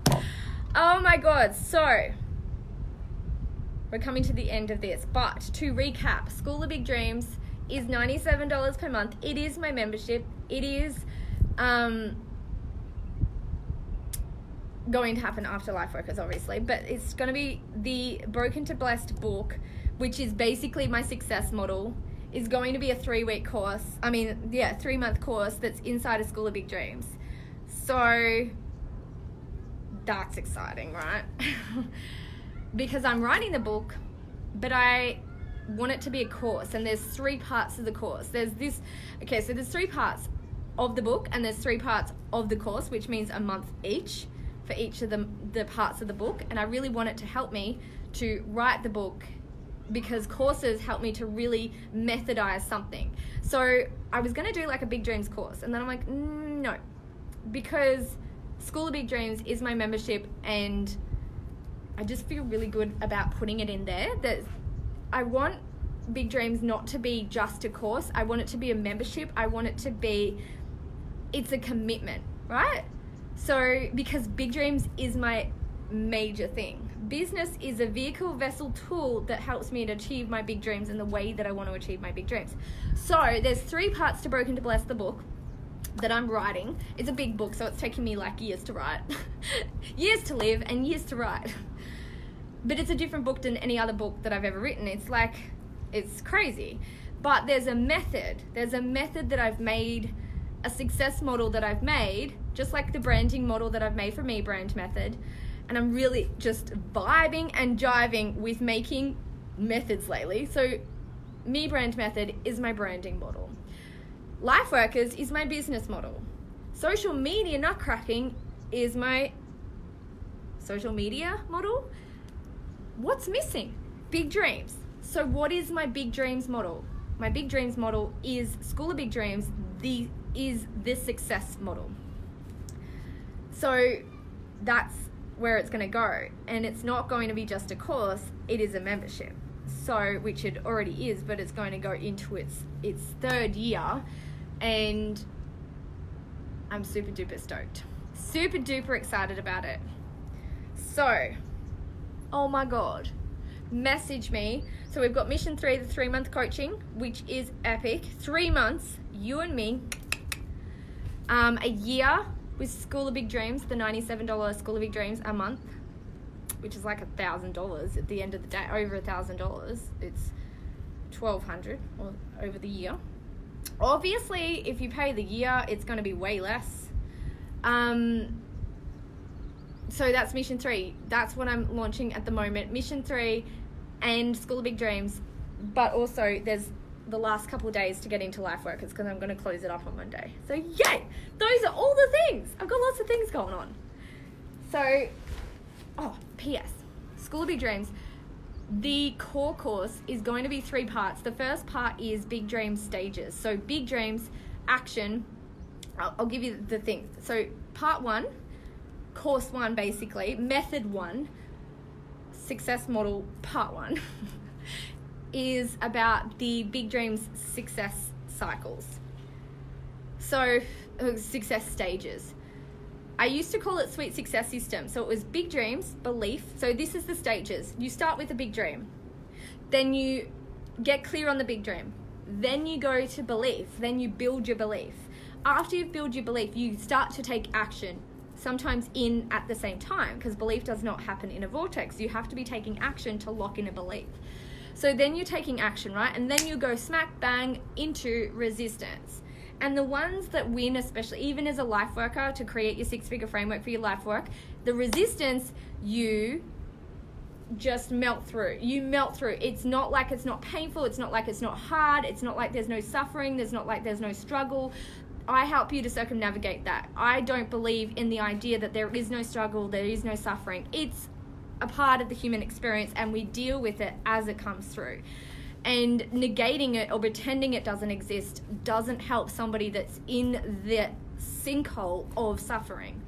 Oh my God, so we're coming to the end of this, but to recap, School of Big Dreams is $97 per month. It is my membership. It is going to happen after Life Workers, obviously, but it's going to be the Broken to Blessed book, which is basically my success model, is going to be a 3-week course. 3-month course that's inside a School of Big Dreams. So that's exciting, right? Because I'm writing the book, but I want it to be a course, and there's 3 parts of the course. There's 3 parts of the book, and there's 3 parts of the course, which means a month each for each of the parts of the book. And I really want it to help me to write the book, because courses help me to really methodize something. So I was gonna do like a Big Dreams course, and then I'm like, no, because School of Big Dreams is my membership, and I just feel really good about putting it in there. That I want Big Dreams not to be just a course. I want it to be a membership. I want it to be, it's a commitment, right? So, because Big Dreams is my major thing. Business is a vehicle, vessel, tool that helps me to achieve my big dreams in the way that I want to achieve my big dreams. So there's 3 parts to Broken to Bless, the book that I'm writing. It's a big book, so it's taking me like years to write. Years to live and years to write. But it's a different book than any other book that I've ever written. It's crazy. But there's a method. There's a method that I've made, a success model that I've made, just like the branding model that I've made for Me Brand Method. And I'm really just vibing and jiving with making methods lately. So Me Brand Method is my branding model. Life Workers is my business model. Social Media Nutcracking is my social media model. What's missing? Big Dreams. So what is my Big Dreams model? My Big Dreams model is School of Big Dreams, is the success model. So that's where it's going to go. And it's not going to be just a course, it is a membership. So, which it already is, but it's going to go into its 3rd year. And I'm super duper stoked. Super duper excited about it. So, oh my God, message me. So we've got Mission 3, the 3-month coaching, which is epic. 3 months, you and me. A year with School of Big Dreams, the $97 School of Big Dreams a month, which is like $1,000 at the end of the day, over $1,000. It's $1,200 over the year. Obviously, if you pay the year, it's going to be way less. So that's Mission 3. That's what I'm launching at the moment. Mission 3 and School of Big Dreams, but also there's the last couple of days to get into Life Workers because I'm going to close it up on Monday. So yay! Those are all the things. I've got lots of things going on. So, oh, P.S. School of Big Dreams. The core course is going to be 3 parts. The first part is Big Dream stages. So Big Dreams, action. I'll give you the things. So part 1, course 1 basically, method 1, success model part 1 is about the Big Dreams success cycles. So success stages. I used to call it Sweet Success System. So it was Big Dreams, belief. So this is the stages. You start with a big dream. Then you get clear on the big dream. Then you go to belief. Then you build your belief. After you've built your belief, you start to take action, sometimes in at the same time, because belief does not happen in a vortex. You have to be taking action to lock in a belief. So then you're taking action, right? And then you go smack bang into resistance. And the ones that win, especially even as a life worker, to create your 6-figure framework for your life work, the resistance you just melt through. You melt through. It's not like it's not painful. It's not like it's not hard. It's not like there's no suffering. There's not like there's no struggle. I help you to circumnavigate that. I don't believe in the idea that there is no struggle, there is no suffering. It's a part of the human experience and we deal with it as it comes through. And negating it or pretending it doesn't exist doesn't help somebody that's in the sinkhole of suffering.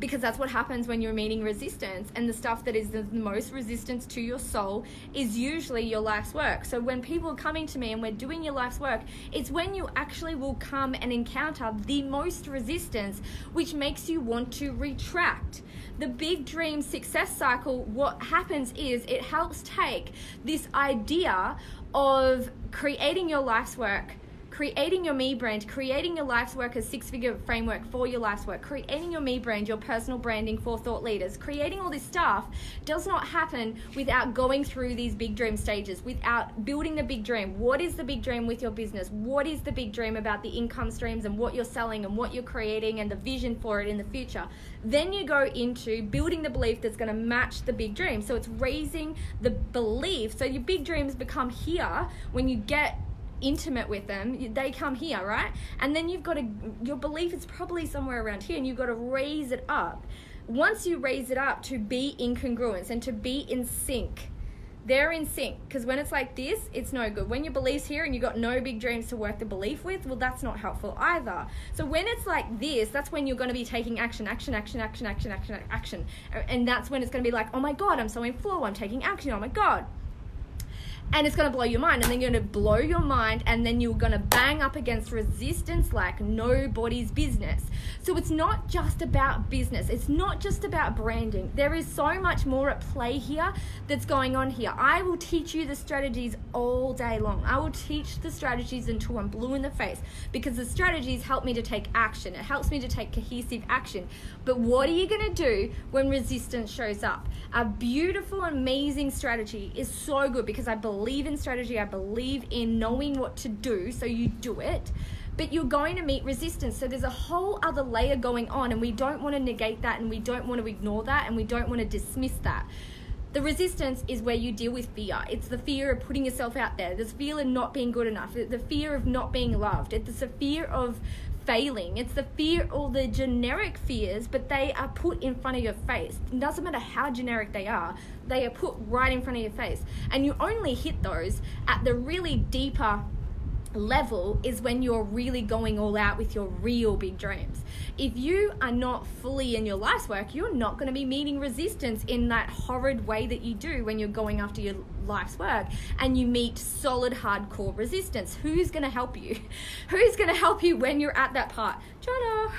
Because that's what happens when you're meeting resistance, and the stuff that is the most resistance to your soul is usually your life's work. So when people are coming to me and we're doing your life's work, it's when you actually will come and encounter the most resistance, which makes you want to retract. The Big Dream success cycle, what happens is it helps take this idea of creating your life's work, creating your me brand, creating your life's work as 6-figure framework for your life's work, creating your me brand, your personal branding for thought leaders, creating all this stuff does not happen without going through these big dream stages, without building the big dream. What is the big dream with your business? What is the big dream about the income streams and what you're selling and what you're creating and the vision for it in the future? Then you go into building the belief that's going to match the big dream. So it's raising the belief. So your big dreams become here when you get intimate with them, they come here, right? And then you've got to, your belief is probably somewhere around here, and you've got to raise it up. Once you raise it up to be in congruence and to be in sync, they're in sync, because when it's like this, it's no good. When your belief's here and you've got no big dreams to work the belief with, well, that's not helpful either. So when it's like this, that's when you're going to be taking action. And that's when it's going to be like, oh my God, I'm so in flow, I'm taking action, oh my God. And it's going to blow your mind, and then you're going to blow your mind, and then you're going to bang up against resistance like nobody's business. So it's not just about business. It's not just about branding. There is so much more at play here that's going on here. I will teach you the strategies all day long. I will teach the strategies until I'm blue in the face, because the strategies help me to take action. It helps me to take cohesive action. But what are you going to do when resistance shows up? A beautiful, amazing strategy is so good, because I believe in strategy. I believe in knowing what to do, so you do it. But you're going to meet resistance. So there's a whole other layer going on, and we don't want to negate that, and we don't want to ignore that, and we don't want to dismiss that. The resistance is where you deal with fear. It's the fear of putting yourself out there. There's fear of not being good enough. The fear of not being loved. It's the fear of failing. It's the fear, all the generic fears, but they are put in front of your face. It doesn't matter how generic they are put right in front of your face. And you only hit those at the really deeper level is when you're really going all out with your real big dreams. If you are not fully in your life's work, you're not going to be meeting resistance in that horrid way that you do when you're going after your life's work, and you meet solid hardcore resistance. Who's going to help you? Who's going to help you when you're at that part? Jana.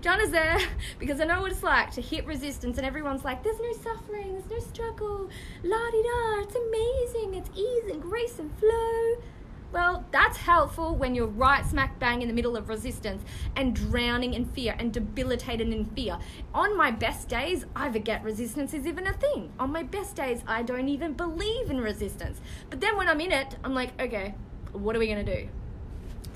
Jana's there, because I know what it's like to hit resistance, and everyone's like, there's no suffering, there's no struggle, la-di-da, it's amazing, it's ease and grace and flow. Well, that's helpful when you're right smack bang in the middle of resistance and drowning in fear and debilitated in fear. On my best days, I forget resistance is even a thing. On my best days, I don't even believe in resistance. But then when I'm in it, I'm like, okay, what are we going to do?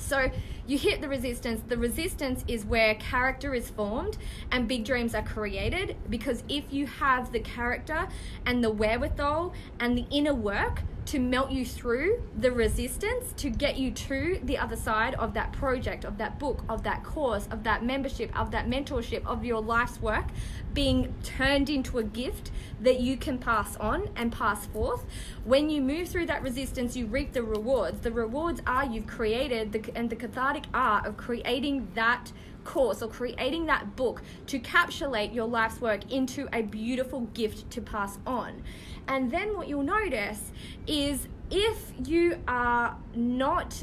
So you hit the resistance. The resistance is where character is formed and big dreams are created, because if you have the character and the wherewithal and the inner work to melt you through the resistance to get you to the other side of that project, of that book, of that course, of that membership, of that mentorship, of your life's work being turned into a gift that you can pass on and pass forth. When you move through that resistance, you reap the rewards. The rewards are you've created the cathartic art of creating that course or creating that book to encapsulate your life's work into a beautiful gift to pass on. And then what you'll notice is if you are not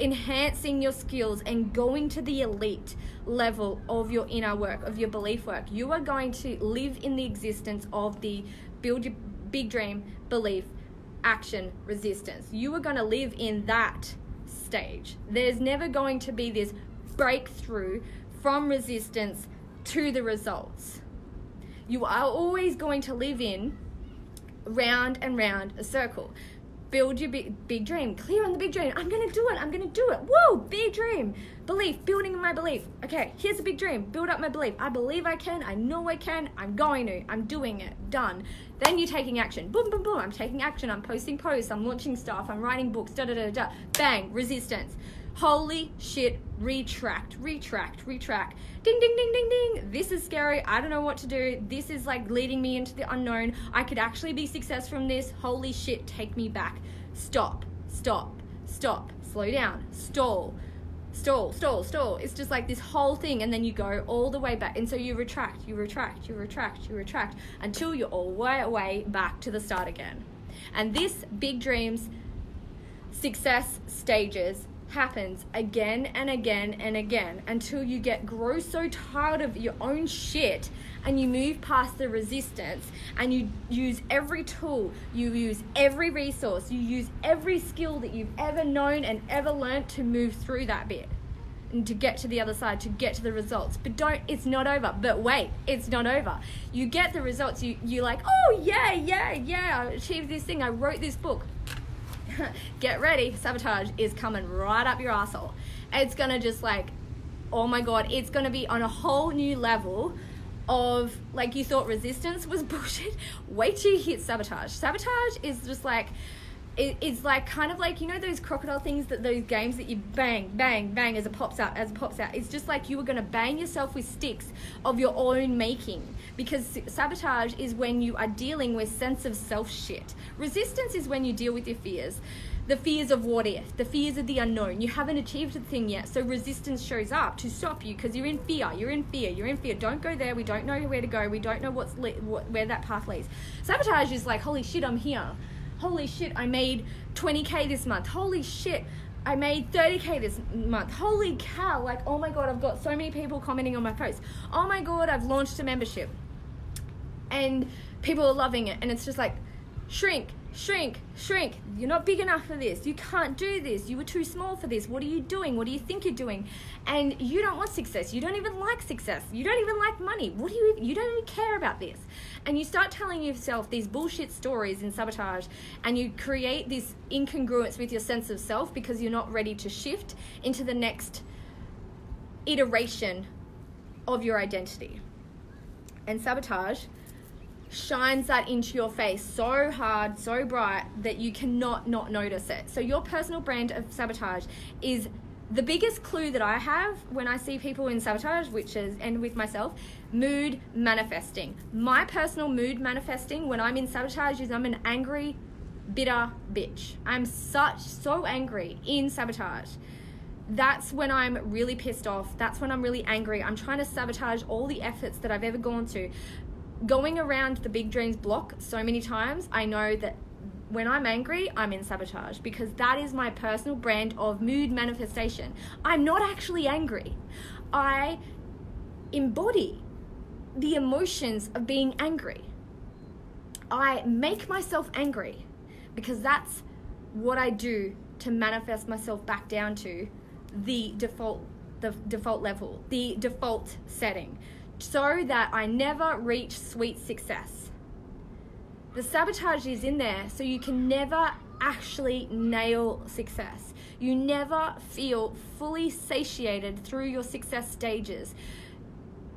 enhancing your skills and going to the elite level of your inner work, of your belief work, you are going to live in the existence of the build your big dream, belief, action, resistance. You are going to live in that stage. There's never going to be this breakthrough from resistance to the results. You are always going to live in round and round a circle. Build your big dream, clear on the big dream. I'm gonna do it, I'm gonna do it. Whoa, big dream, belief, building my belief. Okay, here's a big dream, build up my belief. I believe I can, I know I can, I'm going to, I'm doing it, done. Then you're taking action, boom, boom, boom, I'm taking action, I'm posting posts, I'm launching stuff, I'm writing books, da da da da, bang, resistance. Holy shit, retract, retract, retract. Ding, ding, ding, ding, ding. This is scary. I don't know what to do. This is like leading me into the unknown. I could actually be successful from this. Holy shit, take me back. Stop, stop, stop. Slow down. Stall, stall, stall, stall. It's just like this whole thing, and then you go all the way back. And so you retract, you retract, you retract, you retract until you're all the way back to the start again. And this big dreams success stages happens again and again and again until you grow so tired of your own shit and you move past the resistance, and you use every tool, you use every resource, you use every skill that you've ever known and ever learned to move through that bit and to get to the other side, to get to the results. But don't, it's not over. But wait, it's not over. You get the results, you're like, oh yeah, yeah, yeah, I achieved this thing, I wrote this book. Get ready, sabotage is coming right up your asshole. It's gonna just like, oh my god, it's gonna be on a whole new level of like, you thought resistance was bullshit, wait till you hit sabotage. Sabotage is just like, it's like kind of like, you know those crocodile things, that those games that you bang, bang, bang as it pops up, as it pops out. It's just like you were going to bang yourself with sticks of your own making, because sabotage is when you are dealing with sense of self shit. Resistance is when you deal with your fears, the fears of what if, the fears of the unknown. You haven't achieved the thing yet, so resistance shows up to stop you because you're in fear, you're in fear, you're in fear. Don't go there, we don't know where to go, we don't know where that path leads. Sabotage is like, holy shit, I'm here. Holy shit, I made 20K this month. Holy shit, I made 30K this month. Holy cow, like, oh my god, I've got so many people commenting on my posts. Oh my god, I've launched a membership and people are loving it. And it's just like, shrink, shrink, shrink. You're not big enough for this. You can't do this. You were too small for this. What are you doing? What do you think you're doing? And you don't want success. You don't even like success. You don't even like money. What do you don't even care about this. And you start telling yourself these bullshit stories in sabotage, and you create this incongruence with your sense of self because you're not ready to shift into the next iteration of your identity. And sabotage shines that into your face so hard, so bright that you cannot not notice it. So your personal brand of sabotage is the biggest clue that I have when I see people in sabotage, which is, and with myself, mood manifesting. My personal mood manifesting when I'm in sabotage is I'm an angry, bitter bitch. I'm so angry in sabotage. That's when I'm really pissed off. That's when I'm really angry. I'm trying to sabotage all the efforts that I've ever gone to. Going around the big dreams block so many times, I know that when I'm angry, I'm in sabotage, because that is my personal brand of mood manifestation. I'm not actually angry. I embody the emotions of being angry. I make myself angry because that's what I do to manifest myself back down to the default level, the default setting, so that I never reach sweet success. The sabotage is in there so you can never actually nail success. You never feel fully satiated through your success stages.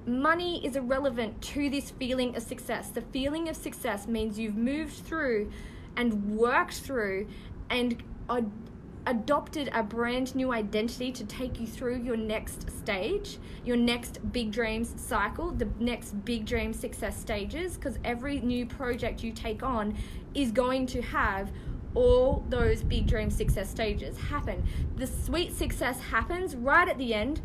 Money is irrelevant to this feeling of success. The feeling of success means you've moved through and worked through and adopted a brand new identity to take you through your next stage, your next big dreams cycle, the next big dream success stages, because every new project you take on is going to have all those big dream success stages happen. The sweet success happens right at the end.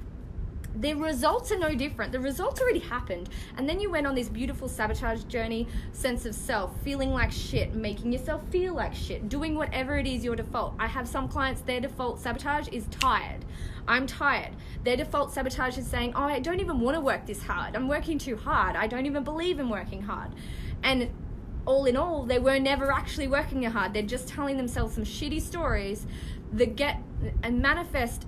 The results are no different. The results already happened. And then you went on this beautiful sabotage journey, sense of self, feeling like shit, making yourself feel like shit, doing whatever it is your default. I have some clients, their default sabotage is tired. I'm tired. Their default sabotage is saying, oh, I don't even want to work this hard. I'm working too hard. I don't even believe in working hard. And all in all, they were never actually working hard. They're just telling themselves some shitty stories that get and manifest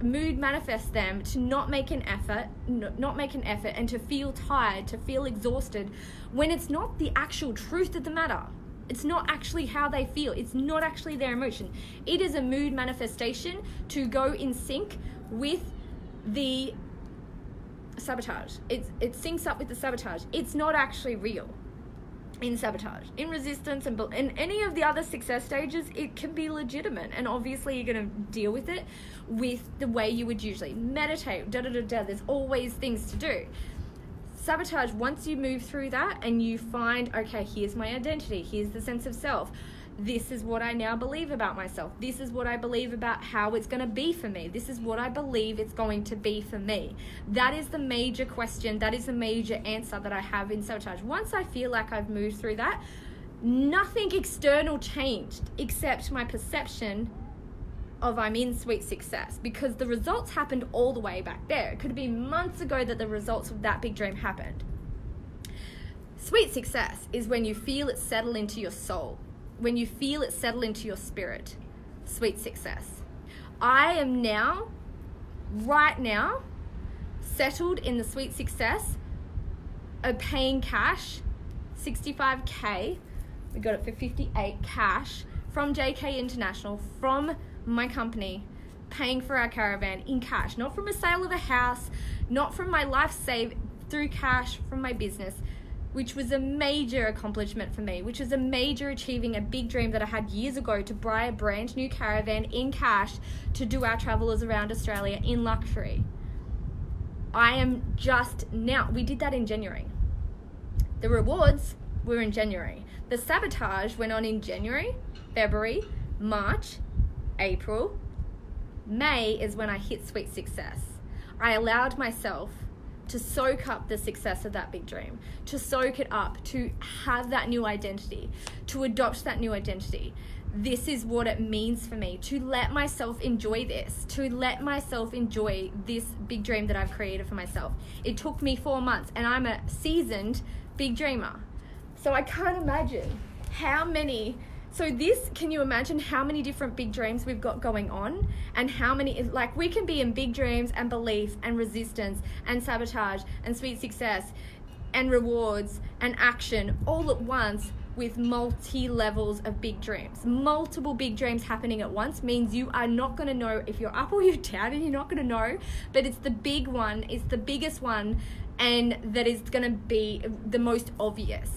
them to not make an effort, and to feel tired, to feel exhausted, when it's not the actual truth of the matter. It's not actually how they feel. It's not actually their emotion. It is a mood manifestation to go in sync with the sabotage. It syncs up with the sabotage. It's not actually real. In sabotage, in resistance, and in any of the other success stages, it can be legitimate, and obviously you're going to deal with it with the way you would usually meditate, there's always things to do. Sabotage, once you move through that and you find, okay, here's my identity, here's the sense of self, this is what I now believe about myself, this is what I believe about how it's going to be for me, this is what I believe it's going to be for me. That is the major question, that is the major answer that I have in sabotage. Once I feel like I've moved through that, nothing external changed except my perception of I'm in sweet success, because the results happened all the way back there. It could have been months ago that the results of that big dream happened. Sweet success is when you feel it settle into your soul, when you feel it settle into your spirit. Sweet success. I am now, right now, settled in the sweet success of paying cash, 65K, we got it for 58 cash, from JK International, from my company, paying for our caravan in cash, not from a sale of a house, not from my life save, through cash from my business, which was a major accomplishment for me, which is a major achieving a big dream that I had years ago, to buy a brand new caravan in cash to do our travelers around Australia in luxury. I am just now, we did that in January. The rewards were in January. The sabotage went on in January, February, March, April. May is when I hit sweet success. I allowed myself to soak up the success of that big dream, to soak it up, to have that new identity, to adopt that new identity. This is what it means for me, to let myself enjoy this, to let myself enjoy this big dream that I've created for myself. It took me 4 months, and I'm a seasoned big dreamer. So I can't imagine how many, can you imagine how many different big dreams we've got going on, and how many, like, we can be in big dreams and belief and resistance and sabotage and sweet success and rewards and action all at once, with multi levels of big dreams. Multiple big dreams happening at once means you are not going to know if you're up or you're down, and you're not going to know, but it's the big one, it's the biggest one, and that is going to be the most obvious.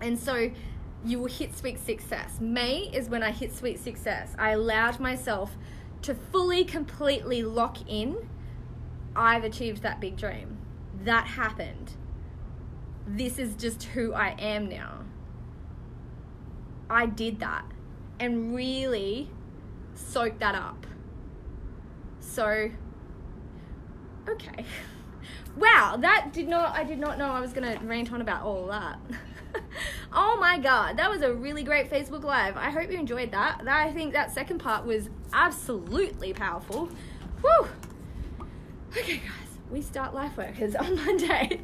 And so you will hit sweet success. May is when I hit sweet success. I allowed myself to fully, completely lock in. I've achieved that big dream. That happened. This is just who I am now. I did that and really soaked that up. So, okay. Wow, that did not, I did not know I was gonna rant on about all that. Oh my God, that was a really great Facebook Live. I hope you enjoyed that. I think that second part was absolutely powerful. Whew. Okay guys, we start Life Workers on Monday.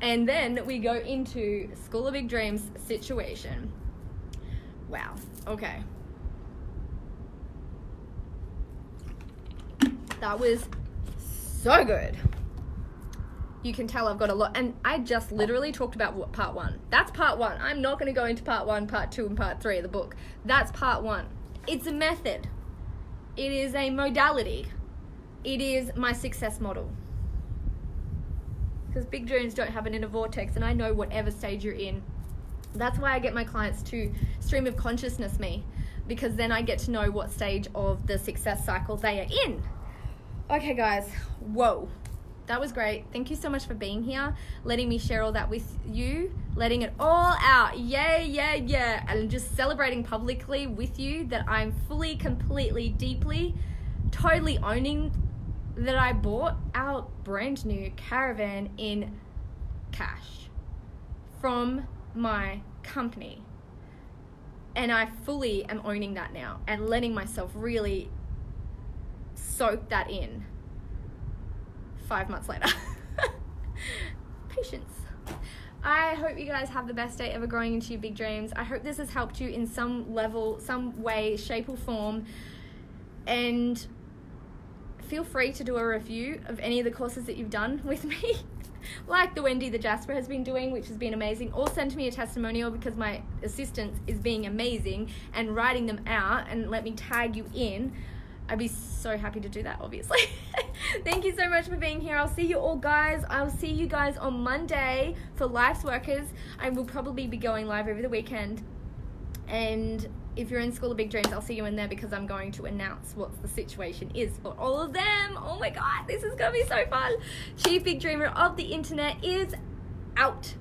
And then we go into School of Big Dreams situation. Wow, okay. That was so good. You can tell I've got a lot, and I just literally talked about part one. That's part one. I'm not going to go into part one, part two, and part three of the book. That's part one. It's a method. It is a modality. It is my success model. Because big dreams don't happen in a vortex, and I know whatever stage you're in. That's why I get my clients to stream of consciousness me, because then I get to know what stage of the success cycle they are in. Okay guys, whoa, that was great. Thank you so much for being here, letting me share all that with you, letting it all out. Yeah, yeah, yeah. And just celebrating publicly with you that I'm fully, completely, deeply, totally owning that I bought our brand new caravan in cash from my company, and I fully am owning that now and letting myself really soak that in 5 months later. Patience. I hope you guys have the best day ever growing into your big dreams. I hope this has helped you in some level, some way, shape or form, and feel free to do a review of any of the courses that you've done with me. Like the Wendy the Jasper has been doing, which has been amazing, or send me a testimonial, because my assistance is being amazing and writing them out, and let me tag you in. I'd be so happy to do that, obviously. Thank you so much for being here. I'll see you all guys. I'll see you guys on Monday for Life's Workers. I will probably be going live over the weekend, and if you're in School of Big Dreams, I'll see you in there, because I'm going to announce what the situation is for all of them. Oh my God, this is going to be so fun. Chief Big Dreamer of the Internet is out.